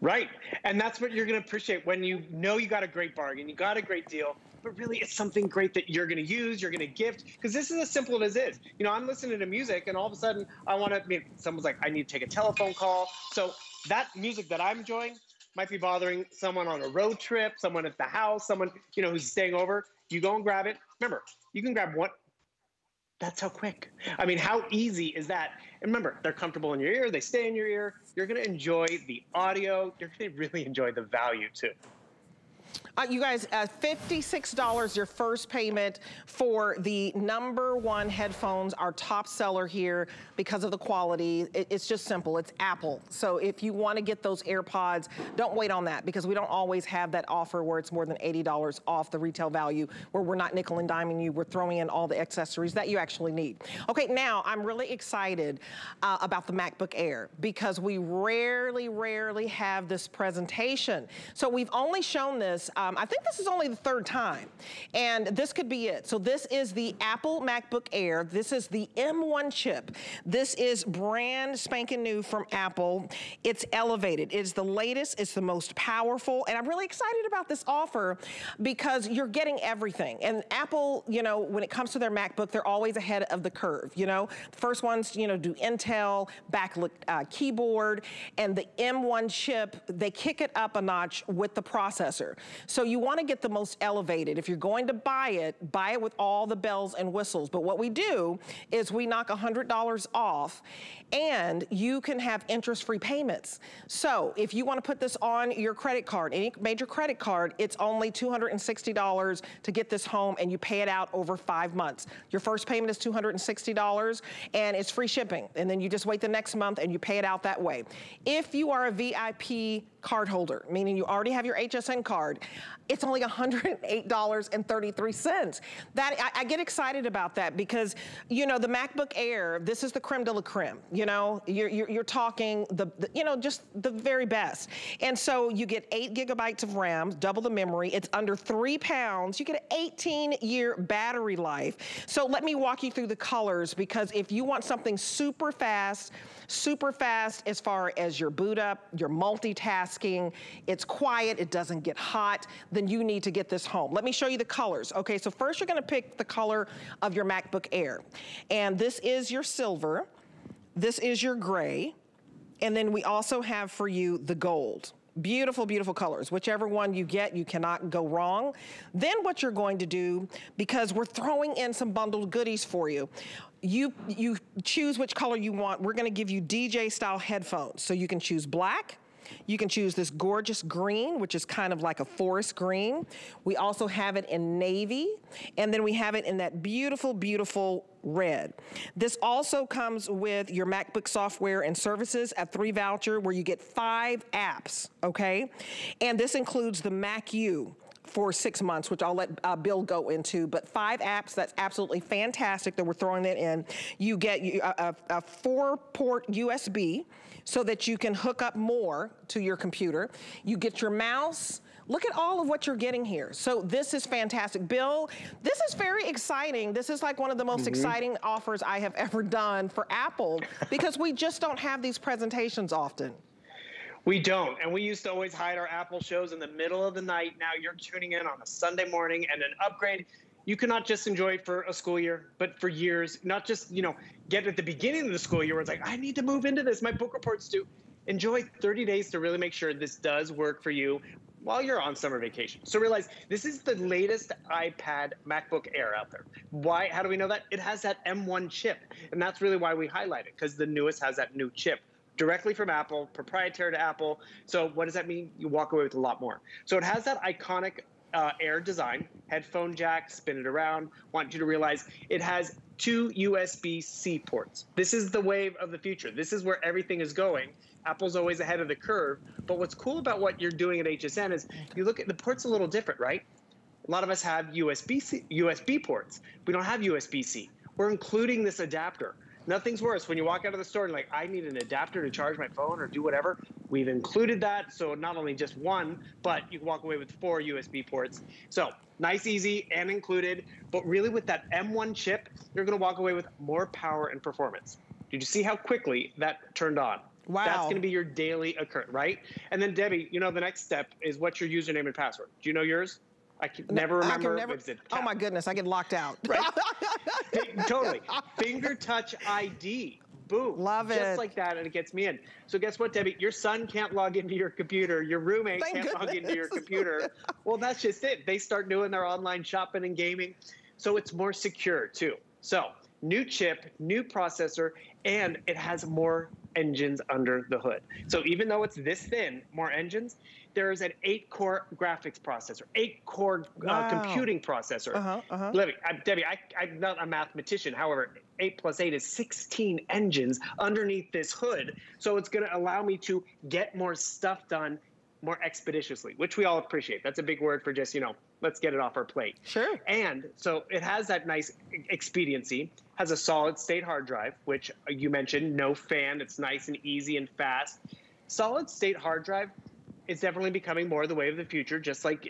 Right, and that's what you're gonna appreciate when you know you got a great bargain, you got a great deal, but really it's something great that you're gonna use, you're gonna gift, because this is as simple as it is. You know, I'm listening to music and all of a sudden I wanna, someone's like, I need to take a telephone call. So that music that I'm enjoying might be bothering someone on a road trip, someone at the house, someone, you know, who's staying over. You go and grab it. Remember, you can grab one. That's how quick. I mean, how easy is that? And remember, they're comfortable in your ear. They stay in your ear. You're going to enjoy the audio. You're going to really enjoy the value, too. You guys, $56, your first payment for the #1 headphones, our top seller here because of the quality. It's just simple. It's Apple. So if you want to get those AirPods, don't wait on that, because we don't always have that offer where it's more than $80 off the retail value, where we're not nickel and diming you. We're throwing in all the accessories that you actually need. Okay, now I'm really excited about the MacBook Air, because we rarely have this presentation. So we've only shown this. I think this is only the third time, and this could be it. So this is the Apple MacBook Air. This is the M1 chip. This is brand spanking new from Apple. It's elevated. It's the latest. It's the most powerful, and I'm really excited about this offer because you're getting everything. And Apple, you know, when it comes to their MacBook, they're always ahead of the curve, you know. The first ones, you know, do Intel, backlit keyboard, and the M1 chip, they kick it up a notch with the processor. So you want to get the most elevated. If you're going to buy it with all the bells and whistles. But what we do is we knock $100 off, and you can have interest-free payments. So if you want to put this on your credit card, any major credit card, it's only $260 to get this home, and you pay it out over 5 months. Your first payment is $260, and it's free shipping. And then you just wait the next month, and you pay it out that way. If you are a VIP card holder, meaning you already have your HSN card, it's only $108.33. That I get excited about that, because, you know, the MacBook Air, this is the creme de la creme. You know, you're talking the you know, just the very best. And so you get 8 gigabytes of RAM, double the memory. It's under 3 pounds. You get an 18-year battery life. So let me walk you through the colors, because if you want something super fast as far as your boot up, your multitasking, it's quiet, it doesn't get hot, then you need to get this home. Let me show you the colors. Okay, so first you're gonna pick the color of your MacBook Air. And this is your silver, this is your gray, and then we also have for you the gold. Beautiful, beautiful colors. Whichever one you get, you cannot go wrong. Then what you're going to do, because we're throwing in some bundled goodies for you, you choose which color you want. We're gonna give you DJ style headphones. So you can choose black. You can choose this gorgeous green, which is kind of like a forest green. We also have it in navy, and then we have it in that beautiful, beautiful red. This also comes with your MacBook software and services, a 3 voucher where you get 5 apps, okay? And this includes the Mac U for 6 months, which I'll let Bill go into, but 5 apps, that's absolutely fantastic that we're throwing that in. You get a 4-port USB so that you can hook up more to your computer. You get your mouse. Look at all of what you're getting here. So this is fantastic. Bill, this is very exciting. This is like one of the most exciting offers I have ever done for Apple, because we just don't have these presentations often. We don't, and we used to always hide our Apple shows in the middle of the night. Now you're tuning in on a Sunday morning, and an upgrade you cannot just enjoy for a school year, but for years. Not just, you know, get at the beginning of the school year where it's like, I need to move into this, my book reports do. Enjoy 30 days to really make sure this does work for you while you're on summer vacation. So realize this is the latest iPad MacBook Air out there. Why? How do we know that? It has that M1 chip, and that's really why we highlight it, because the newest has that new chip. Directly from Apple, proprietary to Apple. So what does that mean? You walk away with a lot more. So it has that iconic Air design, headphone jack, spin it around. Want you to realize it has 2 USB-C ports. This is the wave of the future. This is where everything is going. Apple's always ahead of the curve. But what's cool about what you're doing at HSN is you look at the ports a little different, right? A lot of us have USB ports. We don't have USB-C. We're including this adapter. Nothing's worse when you walk out of the store and like, I need an adapter to charge my phone or do whatever. We've included that, so not only just one, but you can walk away with 4 USB ports. So nice, easy, and included. But really with that M1 chip, you're gonna walk away with more power and performance. Did you see how quickly that turned on? Wow. That's gonna be your daily occurrence, right? And then Debbie, you know the next step is what's your username and password? Do you know yours? I can never remember. Oh my goodness, I get locked out. Right? Totally. Finger touch ID. Boom. Love it. Just like that, and it gets me in. So guess what, Debbie? Your son can't log into your computer. Your roommate can't log into your computer. Well, that's just it. They start doing their online shopping and gaming. So it's more secure, too. So new chip, new processor, and it has more engines under the hood. So even though it's this thin, more engines, there is an 8-core graphics processor, 8-core computing processor. Debbie, I'm not a mathematician. However, 8 plus 8 is 16 engines underneath this hood. So it's going to allow me to get more stuff done more expeditiously, which we all appreciate. That's a big word for just, you know, let's get it off our plate. Sure. And so it has that nice expediency, has a solid state hard drive, which you mentioned, no fan. It's nice and easy and fast. Solid state hard drive is definitely becoming more the way of the future, just like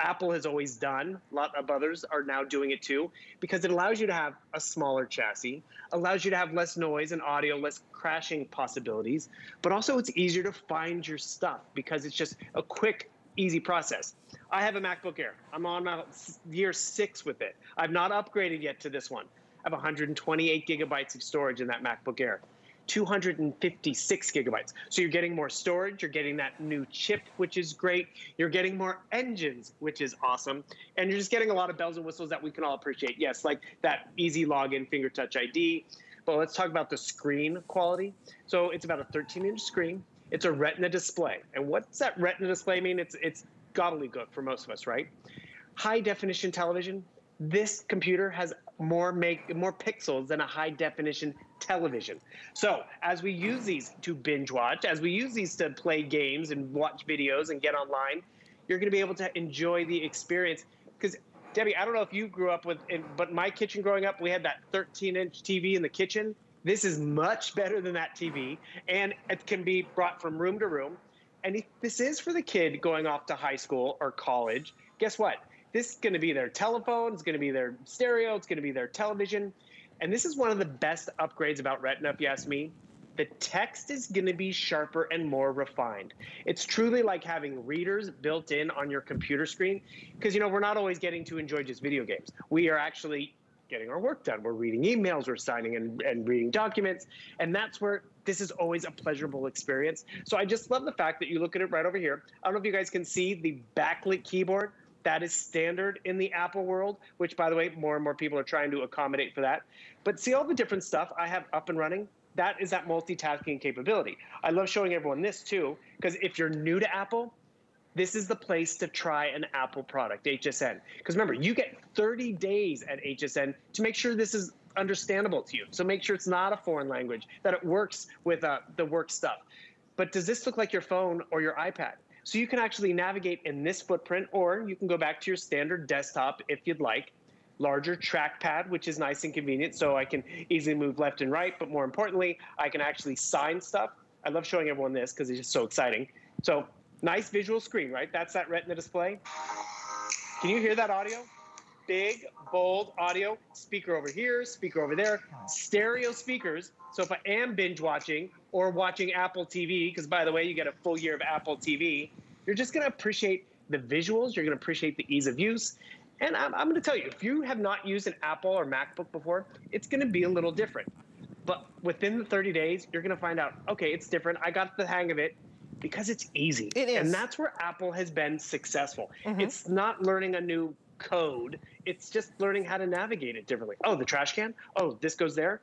Apple has always done. A lot of others are now doing it too, because it allows you to have a smaller chassis, allows you to have less noise and audio, less crashing possibilities, but also it's easier to find your stuff because it's just a quick, easy process. I have a MacBook Air. I'm on my year 6 with it. I've not upgraded yet to this one. I have 128 gigabytes of storage in that MacBook Air. 256 gigabytes. So you're getting more storage, you're getting that new chip, which is great, you're getting more engines, which is awesome, and you're just getting a lot of bells and whistles that we can all appreciate. Yes, like that easy login, finger touch ID, but let's talk about the screen quality. So it's about a 13-inch screen, it's a retina display, and what's that retina display mean? It's gobbledygook good for most of us, right? High definition television. This computer has more pixels than a high-definition television. So as we use these to binge watch, as we use these to play games and watch videos and get online, you're going to be able to enjoy the experience. Because, Debbie, I don't know if you grew up with it, but my kitchen growing up, we had that 13-inch TV in the kitchen. This is much better than that TV, and it can be brought from room to room. And if this is for the kid going off to high school or college, guess what? This is going to be their telephone, it's going to be their stereo, it's going to be their television. And this is one of the best upgrades about Retina, if you ask me. The text is going to be sharper and more refined. It's truly like having readers built in on your computer screen, because, you know, we're not always getting to enjoy just video games. We are actually getting our work done. We're reading emails, we're signing and reading documents, and that's where this is always a pleasurable experience. So I just love the fact that you look at it right over here. I don't know if you guys can see the backlit keyboard. That is standard in the Apple world, which, by the way, more and more people are trying to accommodate for that. But see all the different stuff I have up and running? That is that multitasking capability. I love showing everyone this, too, because if you're new to Apple, this is the place to try an Apple product, HSN. Because remember, you get 30 days at HSN to make sure this is understandable to you. So make sure it's not a foreign language, that it works with the work stuff. But does this look like your phone or your iPad? So you can actually navigate in this footprint, or you can go back to your standard desktop if you'd like. Larger trackpad, which is nice and convenient, so I can easily move left and right, but more importantly, I can actually sign stuff. I love showing everyone this because it's just so exciting. So nice visual screen, right? That's that Retina display. Can you hear that audio? Big, bold audio. Speaker over here, speaker over there. Stereo speakers. So if I am binge watching or watching Apple TV, because by the way, you get a full year of Apple TV, you're just gonna appreciate the visuals, you're gonna appreciate the ease of use. And I'm gonna tell you, if you have not used an Apple or MacBook before, it's gonna be a little different. But within the 30 days, you're gonna find out, okay, it's different, I got the hang of it, because it's easy. It is. And that's where Apple has been successful. It's not learning a new code, it's just learning how to navigate it differently. Oh, the trash can? Oh, this goes there?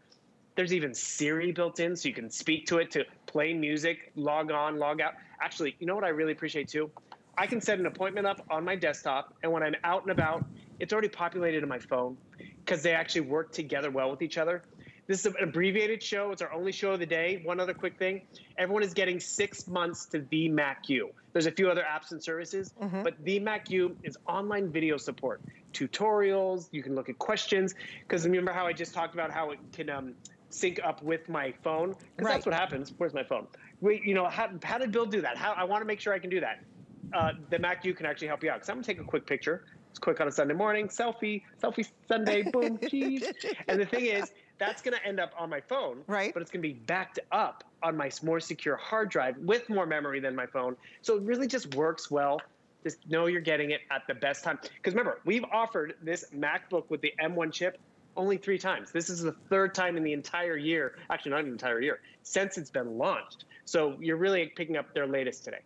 There's even Siri built in, so you can speak to it to play music, log on, log out. Actually, you know what I really appreciate too? I can set an appointment up on my desktop, and when I'm out and about, it's already populated in my phone because they actually work together well with each other. This is an abbreviated show. It's our only show of the day. One other quick thing. Everyone is getting 6 months to the MacU. There's a few other apps and services, but the MacU is online video support. Tutorials, you can look at questions, because remember how I just talked about how it can sync up with my phone? Because that's what happens. Where's my phone? Wait, you know, how did Bill do that? How I want to make sure I can do that. The MacU can actually help you out, because I'm going to take a quick picture. It's quick on a Sunday morning, selfie Sunday, boom, cheese. And the thing is, that's going to end up on my phone, but it's going to be backed up on my more secure hard drive with more memory than my phone. So it really just works well. Just know you're getting it at the best time. Because remember, we've offered this MacBook with the M1 chip only 3 times. This is the 3rd time in the entire year, actually not an entire year, since it's been launched. So you're really picking up their latest today.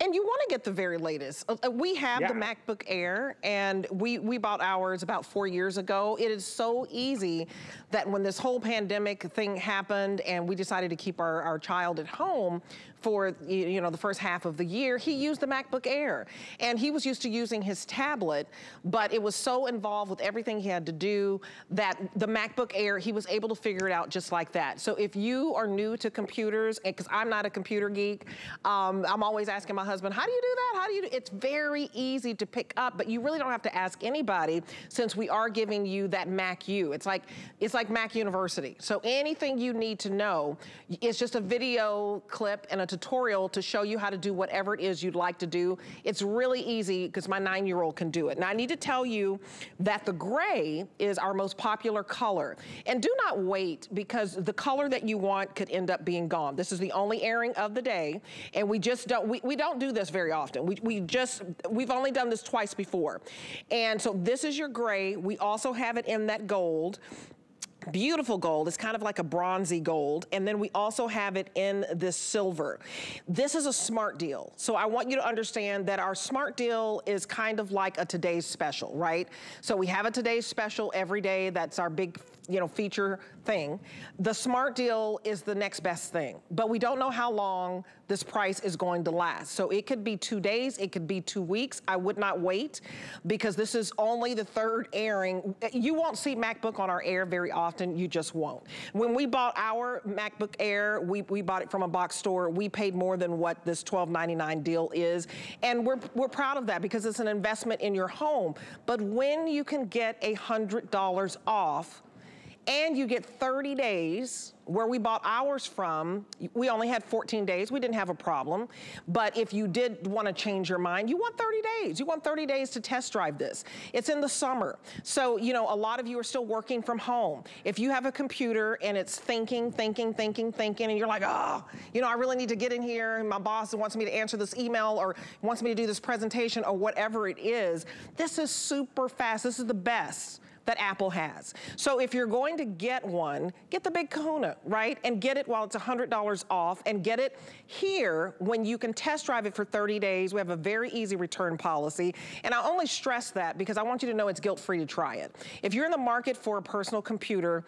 And you want to get the very latest. We have the MacBook Air, and we bought ours about 4 years ago. It is so easy that when this whole pandemic thing happened and we decided to keep our child at home for, you know, the first half of the year, he used the MacBook Air. And he was used to using his tablet, but it was so involved with everything he had to do that the MacBook Air, he was able to figure it out just like that. So if you are new to computers, because I'm not a computer geek, I'm always asking my husband, how do you do that? How do you do? It's very easy to pick up, but you really don't have to ask anybody, since we are giving you that MacU. It's like Mac University. So anything you need to know, it's just a video clip and a tutorial to show you how to do whatever it is you'd like to do. It's really easy because my 9-year-old can do it. Now I need to tell you that the gray is our most popular color. And do not wait, because the color that you want could end up being gone. This is the only airing of the day, and we just don't, we don't do this very often. We've only done this twice before. And so this is your gray. We also have it in that gold. Beautiful gold. It's kind of like a bronzy gold. And then we also have it in this silver. This is a smart deal. So I want you to understand that our smart deal is kind of like a today's special, right? So we have a today's special every day. That's our big, you know, feature thing. The smart deal is the next best thing, but we don't know how long this price is going to last. So it could be 2 days, it could be 2 weeks. I would not wait, because this is only the 3rd airing. You won't see MacBook on our air very often, you just won't. When we bought our MacBook Air, we bought it from a box store. We paid more than what this $12.99 deal is, and we're proud of that, because it's an investment in your home. But when you can get $100 off, and you get 30 days, where we bought ours from, we only had 14 days. We didn't have a problem. But if you did want to change your mind, you want 30 days. You want 30 days to test drive this. It's in the summer. So, you know, a lot of you are still working from home. If you have a computer and it's thinking, and you're like, oh, you know, I really need to get in here, and my boss wants me to answer this email or wants me to do this presentation or whatever it is, this is super fast. This is the best that Apple has. So if you're going to get one, get the Big Kahuna, right? And get it while it's $100 off, and get it here when you can test drive it for 30 days. We have a very easy return policy. And I only stress that because I want you to know it's guilt-free to try it. If you're in the market for a personal computer,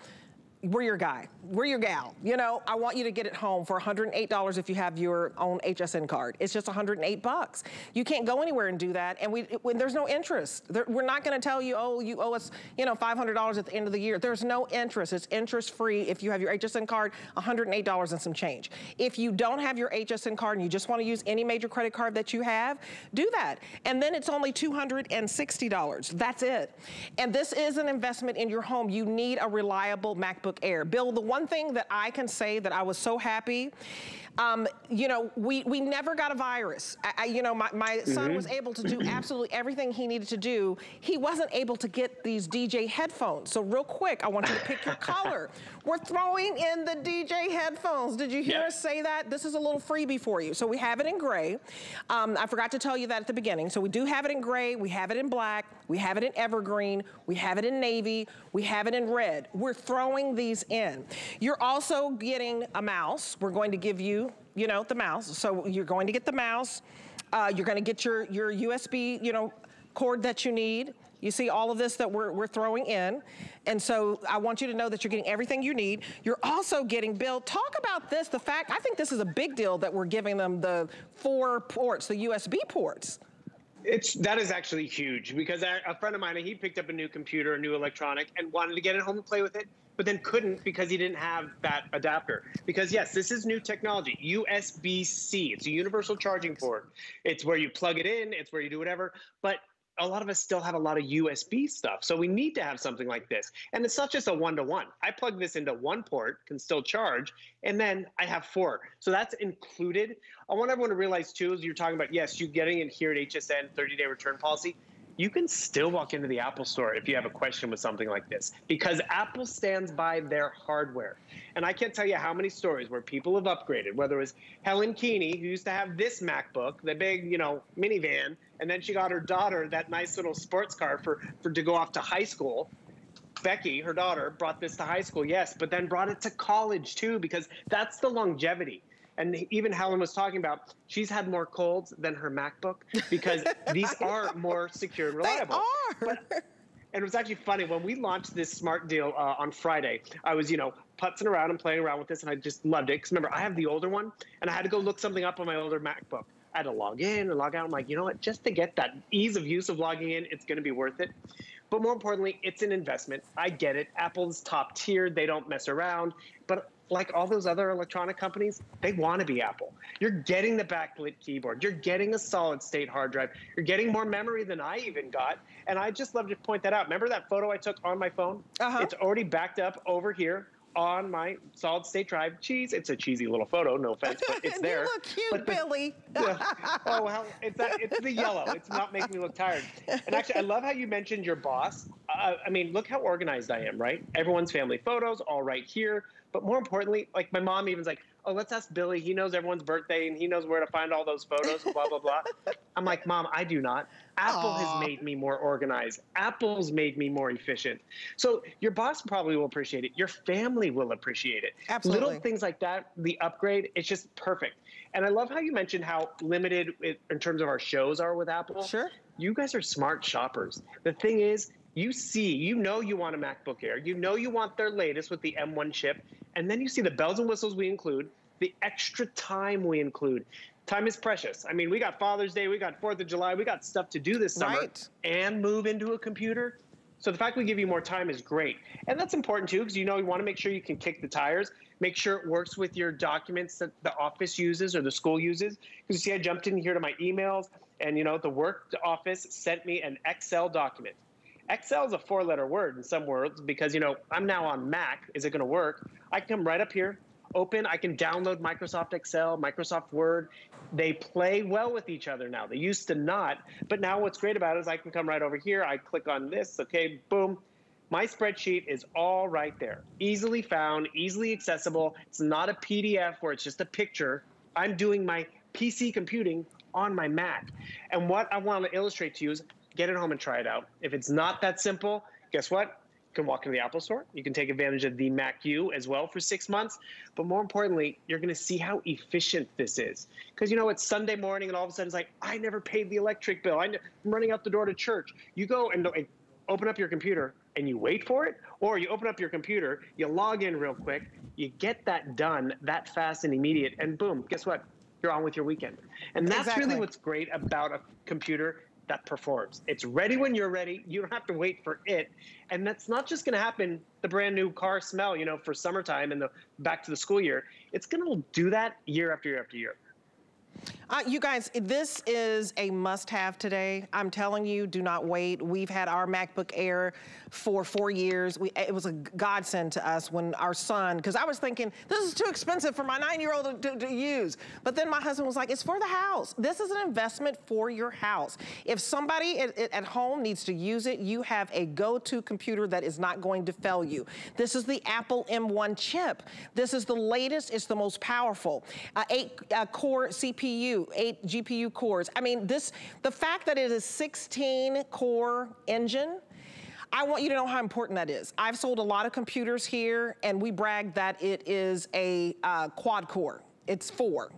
we're your guy, we're your gal. You know, I want you to get it home for $108 if you have your own HSN card. It's just $108. You can't go anywhere and do that, and when there's no interest. We're not gonna tell you, oh, you owe us, you know, $500 at the end of the year. There's no interest, it's interest-free. If you have your HSN card, $108 and some change. If you don't have your HSN card and you just wanna use any major credit card that you have, do that. And then it's only $260, that's it. And this is an investment in your home. You need a reliable MacBook Air. Bill, the one thing that I can say that I was so happy, you know, we never got a virus. You know, my son was able to do absolutely everything he needed to do. He wasn't able to get these DJ headphones. So real quick, I want you to pick your color. We're throwing in the DJ headphones. Did you hear us say that? This is a little freebie for you. So we have it in gray. I forgot to tell you that at the beginning. So we do have it in gray. We have it in black. We have it in evergreen. We have it in navy. We have it in red. We're throwing these in. You're also getting a mouse. We're going to give you, you know, the mouse. So you're going to get the mouse. You're going to get your USB, you know, cord that you need. You see all of this that we're throwing in. And so I want you to know that you're getting everything you need. You're also getting, Bill, talk about this, the fact, I think this is a big deal that we're giving them the 4 ports, the USB ports. That is actually huge, because a friend of mine, he picked up a new computer, a new electronic, and wanted to get it home and play with it, but then couldn't because he didn't have that adapter. Because yes, this is new technology, USB-C. It's a universal charging port. It's where you plug it in, it's where you do whatever, but a lot of us still have a lot of USB stuff. So we need to have something like this. And it's not just a one-to-one. I plug this into 1 port, can still charge, and then I have 4. So that's included. I want everyone to realize too, as you're talking about, yes, you're getting it here at HSN, 30-day return policy. You can still walk into the Apple store if you have a question with something like this, because Apple stands by their hardware. And I can't tell you how many stories where people have upgraded, whether it was Helen Keeney, who used to have this MacBook, the big, you know, minivan, and then she got her daughter that nice little sports car for to go off to high school. Becky, her daughter, brought this to high school, yes, but then brought it to college too, because that's the longevity. And even Helen was talking about, she's had more colds than her MacBook, because these are more secure and reliable. They are. And it was actually funny, when we launched this smart deal on Friday, I was, you know, putzing around and playing around with this, and I just loved it. Because remember, I have the older one, and I had to go look something up on my older MacBook. I had to log in and log out. I'm like, you know what, just to get that ease of use of logging in, it's going to be worth it. But more importantly, it's an investment. I get it. Apple's top tier. They don't mess around. But like all those other electronic companies, they want to be Apple. You're getting the backlit keyboard. You're getting a solid state hard drive. You're getting more memory than I even got. And I just love to point that out. Remember that photo I took on my phone? It's already backed up over here on my solid state drive. Cheese, it's a cheesy little photo, no offense, but it's there. You look cute, but Billy. Oh, well, it's the yellow. It's not making me look tired. And actually, I love how you mentioned your boss. I mean, look how organized I am, right? Everyone's family photos, all right here. But more importantly, like my mom even's like, oh, let's ask Billy. He knows everyone's birthday and he knows where to find all those photos, blah, blah, blah. I'm like, Mom, I do not. Apple has made me more organized. Apple's made me more efficient. So your boss probably will appreciate it. Your family will appreciate it. Absolutely. Little things like that, the upgrade, it's just perfect. And I love how you mentioned how limited in terms of our shows are with Apple. Sure. You guys are smart shoppers. The thing is, you see, you know you want a MacBook Air. You know you want their latest with the M1 chip. And then you see the bells and whistles we include, the extra time we include. Time is precious. I mean, we got Father's Day, we got 4th of July, we got stuff to do this summer and move into a computer. So the fact we give you more time is great. And that's important too, because you know you want to make sure you can kick the tires, make sure it works with your documents that the office uses or the school uses. Because you see, I jumped in here to my emails, and you know, the work office sent me an Excel document. Excel is a 4-letter word in some words, because, you know, I'm now on Mac. Is it going to work? I come right up here, open. I can download Microsoft Excel, Microsoft Word. They play well with each other now. They used to not. But now what's great about it is I can come right over here. I click on this. Okay, boom. My spreadsheet is all right there. Easily found, easily accessible. It's not a PDF where it's just a picture. I'm doing my PC computing on my Mac. And what I want to illustrate to you is, get it home and try it out. If it's not that simple, guess what? can walk into the Apple Store. You can take advantage of the MacU as well for 6 months. But more importantly, you're going to see how efficient this is. Because, you know, it's Sunday morning and all of a sudden it's like, I never paid the electric bill. I'm running out the door to church. You go and open up your computer and you wait for it, or you open up your computer, you log in real quick, you get that done that fast and immediate, and boom, guess what? You're on with your weekend. And that's really what's great about a computer that performs. It's ready when you're ready. You don't have to wait for it. And that's not just going to happen the brand new car smell, you know, for summertime and the back to the school year. It's going to do that year after year after year. You guys, this is a must-have today. I'm telling you, do not wait. We've had our MacBook Air for 4 years. It was a godsend to us when our son, because I was thinking, this is too expensive for my 9-year-old to use. But then my husband was like, it's for the house. This is an investment for your house. If somebody at home needs to use it, you have a go-to computer that is not going to fail you. This is the Apple M1 chip. This is the latest. It's the most powerful. 8-core CPU. 8 GPU cores. I mean, the fact that it is a 16-core engine, I want you to know how important that is. I've sold a lot of computers here, and we brag that it is a quad-core. It's 4.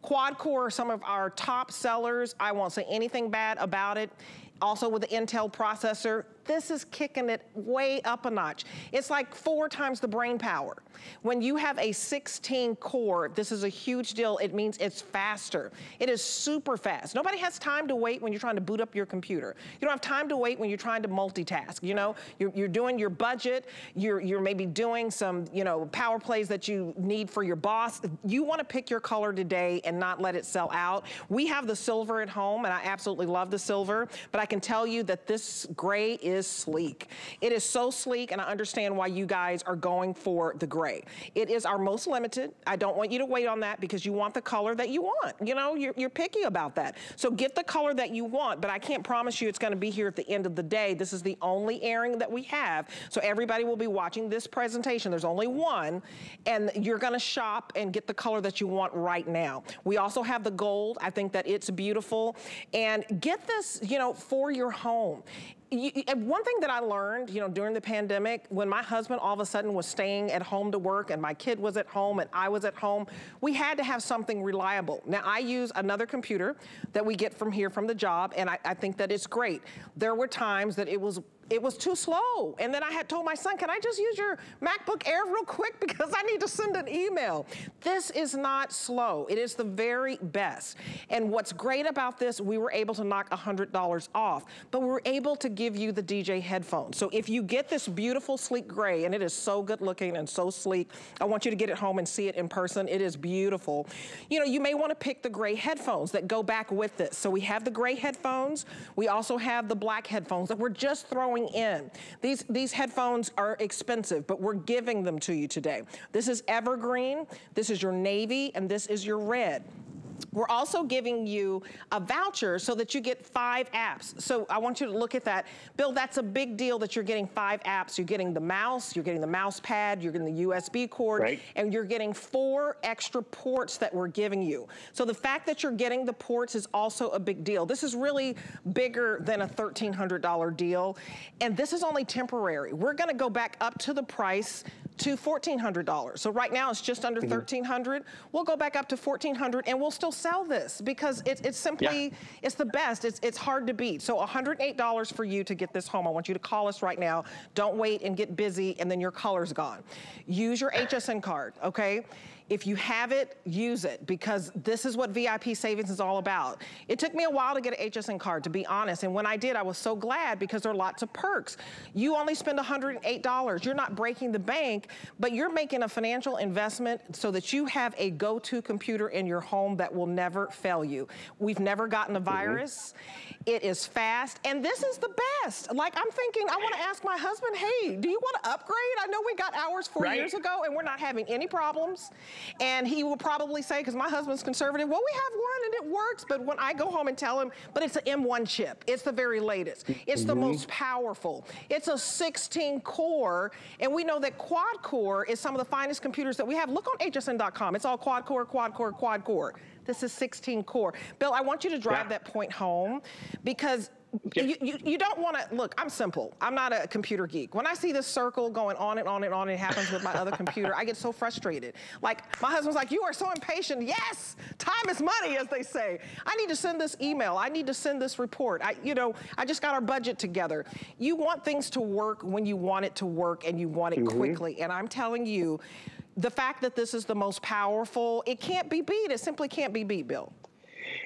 Quad-core are some of our top sellers. I won't say anything bad about it. Also with the Intel processor, this is kicking it way up a notch. It's like 4 times the brain power. When you have a 16 core, this is a huge deal. It means it's faster. It is super fast. Nobody has time to wait when you're trying to boot up your computer. You don't have time to wait when you're trying to multitask. You know, you're doing your budget. You're maybe doing some, you know, power plays that you need for your boss. You want to pick your color today and not let it sell out. We have the silver at home, and I absolutely love the silver, but I can tell you that this gray is sleek. It is so sleek, and I understand why you guys are going for the gray. It is our most limited. I don't want you to wait on that because you want the color that you want. You know, you're picky about that. So get the color that you want, but I can't promise you it's going to be here at the end of the day. This is the only airing that we have, so everybody will be watching this presentation. There's only one, and you're going to shop and get the color that you want right now. We also have the gold. I think that it's beautiful. And get this, you know, for your home. And one thing that I learned, you know, during the pandemic, when my husband all of a sudden was staying at home to work and my kid was at home and I was at home, we had to have something reliable. Now, I use another computer that we get from here from the job, and I think that it's great. There were times that it was too slow. And then I had told my son, can I just use your MacBook Air real quick because I need to send an email. This is not slow. It is the very best. And what's great about this, we were able to knock $100 off, but we were able to give you the DJ headphones. So if you get this beautiful sleek gray, and it is so good looking and so sleek, I want you to get it home and see it in person. It is beautiful. You know, you may want to pick the gray headphones that go back with this. So we have the gray headphones. We also have the black headphones that we're just throwing in. These headphones are expensive, but we're giving them to you today. This is evergreen, this is your navy, and this is your red. We're also giving you a voucher so that you get 5 apps. So I want you to look at that. Bill, that's a big deal that you're getting 5 apps. You're getting the mouse, you're getting the mouse pad, you're getting the USB cord, right, and you're getting 4 extra ports that we're giving you. So the fact that you're getting the ports is also a big deal. This is really bigger than a $1,300 deal. And this is only temporary. We're gonna go back up to the price to $1,400. So right now it's just under $1,300. We'll go back up to $1,400 and we'll still sell this because it's simply, it's the best. It's hard to beat. So $108 for you to get this home. I want you to call us right now. Don't wait and get busy and then your color's gone. Use your HSN card, okay? If you have it, use it, because this is what VIP savings is all about. It took me a while to get an HSN card, to be honest, and when I did, I was so glad because there are lots of perks. You only spend $108. You're not breaking the bank, but you're making a financial investment so that you have a go-to computer in your home that will never fail you. We've never gotten a virus. It is fast, and this is the best. Like, I'm thinking, I want to ask my husband, hey, do you want to upgrade? I know we got ours 4 years ago, and we're not having any problems. And he will probably say, because my husband's conservative, well, we have one and it works. But when I go home and tell him, but it's an M1 chip. It's the very latest. It's the most powerful. It's a 16 core. And we know that quad core is some of the finest computers that we have. Look on hsn.com. It's all quad core, quad core, quad core. This is 16 core. Bill, I want you to drive that point home because You don't want to, look, I'm simple. I'm not a computer geek. When I see this circle going on and on and on, it happens with my other computer, I get so frustrated. Like, my husband's like, you are so impatient. Yes, time is money, as they say. I need to send this email. I need to send this report. I just got our budget together. You want things to work when you want it to work and you want it quickly. And I'm telling you, the fact that this is the most powerful, it can't be beat. It simply can't be beat, Bill.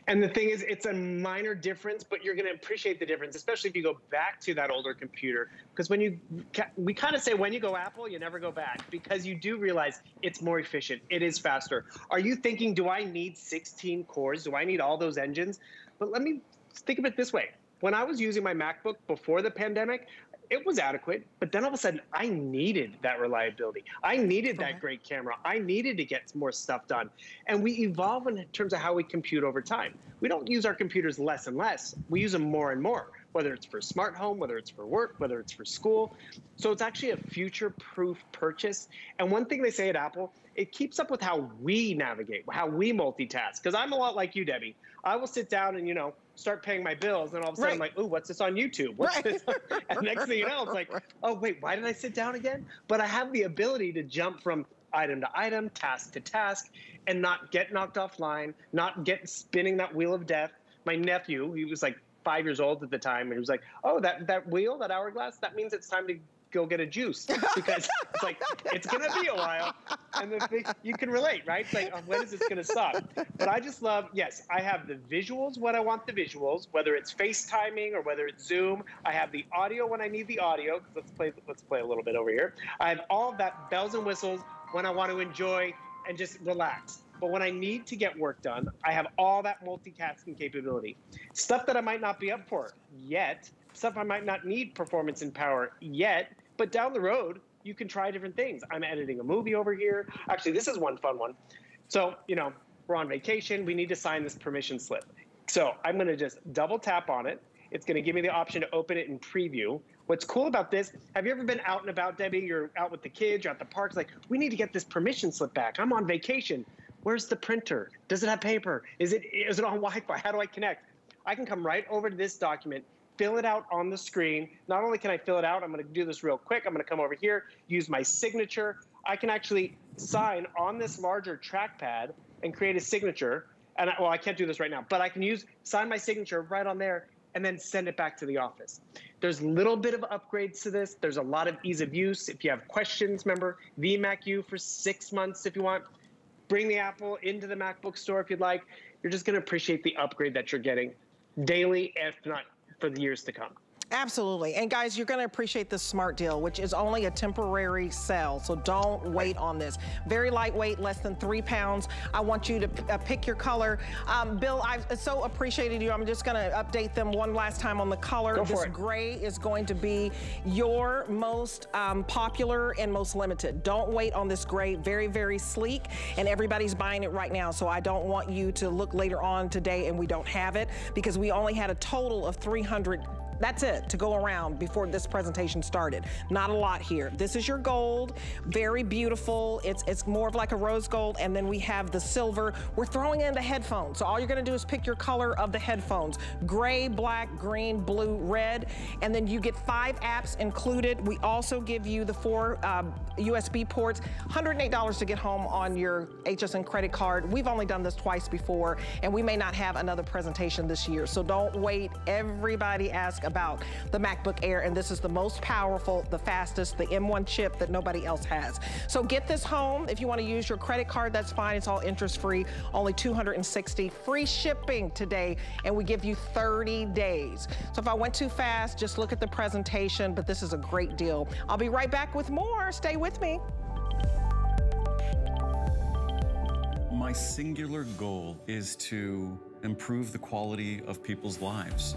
And the thing is, it's a minor difference, but you're going to appreciate the difference, especially if you go back to that older computer. Because when you, we kind of say when you go Apple, you never go back, because you do realize it's more efficient. It is faster. Are you thinking, do I need 16 cores? Do I need all those engines? But let me think of it this way. When I was using my MacBook before the pandemic, it was adequate, but then all of a sudden, I needed that reliability. I needed that great camera. I needed to get more stuff done. And we evolve in terms of how we compute over time. We don't use our computers less and less. We use them more and more, whether it's for smart home, whether it's for work, whether it's for school. So it's actually a future-proof purchase. And one thing they say at Apple, it keeps up with how we navigate, how we multitask. Because I'm a lot like you, Debbie. I will sit down and, you know, start paying my bills, and all of a sudden I'm like, ooh, what's this on YouTube? What's this on? And next thing you know, it's like, oh, wait, why did I sit down again? But I have the ability to jump from item to item, task to task, and not get knocked offline, not get spinning that wheel of death. My nephew, he was like 5 years old at the time, and he was like, oh, that wheel, that hourglass, that means it's time to go get a juice, because it's like, it's going to be a while. And the thing, you can relate, right? It's like, oh, when is this going to stop? But I just love, yes, I have the visuals when I want the visuals, whether it's FaceTiming or whether it's Zoom. I have the audio when I need the audio. Let's play a little bit over here. I have all that bells and whistles when I want to enjoy and just relax. But when I need to get work done, I have all that multitasking capability. Stuff that I might not be up for yet, stuff I might not need performance and power yet, but down the road, you can try different things. I'm editing a movie over here. Actually, this is one fun one. So, you know, we're on vacation. We need to sign this permission slip. So I'm going to just double tap on it. It's going to give me the option to open it in preview. What's cool about this, have you ever been out and about, Debbie? You're out with the kids, you're at the park. It's like, we need to get this permission slip back. I'm on vacation. Where's the printer? Does it have paper? Is it on Wi-Fi? How do I connect? I can come right over to this document, fill it out on the screen. Not only can I fill it out, I'm gonna do this real quick. I'm gonna come over here, use my signature. I can actually sign on this larger trackpad and create a signature. And well, I can't do this right now, but I can sign my signature right on there and then send it back to the office. There's a little bit of upgrades to this. There's a lot of ease of use. If you have questions, remember, vMacU for 6 months if you want. Bring the Apple into the MacBook store if you'd like. You're just gonna appreciate the upgrade that you're getting daily, if not for the years to come. Absolutely. And guys, you're going to appreciate this smart deal, which is only a temporary sale. So don't wait on this. Very lightweight, less than 3 pounds. I want you to pick your color. Bill, I've so appreciated you. I'm just going to update them one last time on the color. This gray is going to be your most popular and most limited. Don't wait on this gray. Very, very sleek. And everybody's buying it right now. So I don't want you to look later on today and we don't have it, because we only had a total of 300. That's it to go around before this presentation started. Not a lot here. This is your gold, very beautiful. It's more of like a rose gold, and then we have the silver. We're throwing in the headphones. So all you're gonna do is pick your color of the headphones. Gray, black, green, blue, red, and then you get 5 apps included. We also give you the 4 USB ports, $108 to get home on your HSN credit card. We've only done this twice before, and we may not have another presentation this year. So don't wait. Everybody asks about the MacBook Air, and this is the most powerful, the fastest, the M1 chip that nobody else has. So get this home. If you want to use your credit card, that's fine. It's all interest-free, only $260, free shipping today, and we give you 30 days. So if I went too fast, just look at the presentation, but this is a great deal. I'll be right back with more. Stay with me. My singular goal is to improve the quality of people's lives.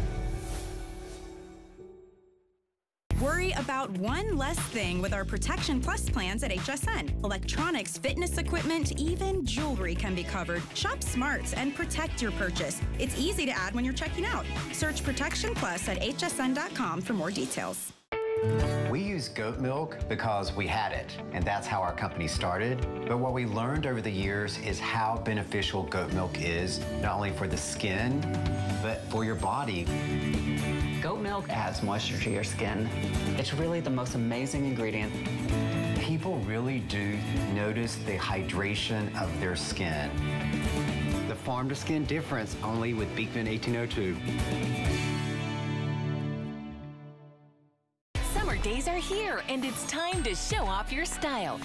Worry about about one less thing with our Protection Plus plans at HSN. Electronics, fitness equipment, even jewelry can be covered. Shop smarts and protect your purchase. It's easy to add when you're checking out. Search Protection Plus at hsn.com for more details. We use goat milk because we had it, and that's how our company started. But what we learned over the years is how beneficial goat milk is, not only for the skin, but for your body. Goat milk adds moisture to your skin. It's really the most amazing ingredient. People really do notice the hydration of their skin. The farm-to-skin difference, only with Beekman 1802. Days are here, and it's time to show off your style.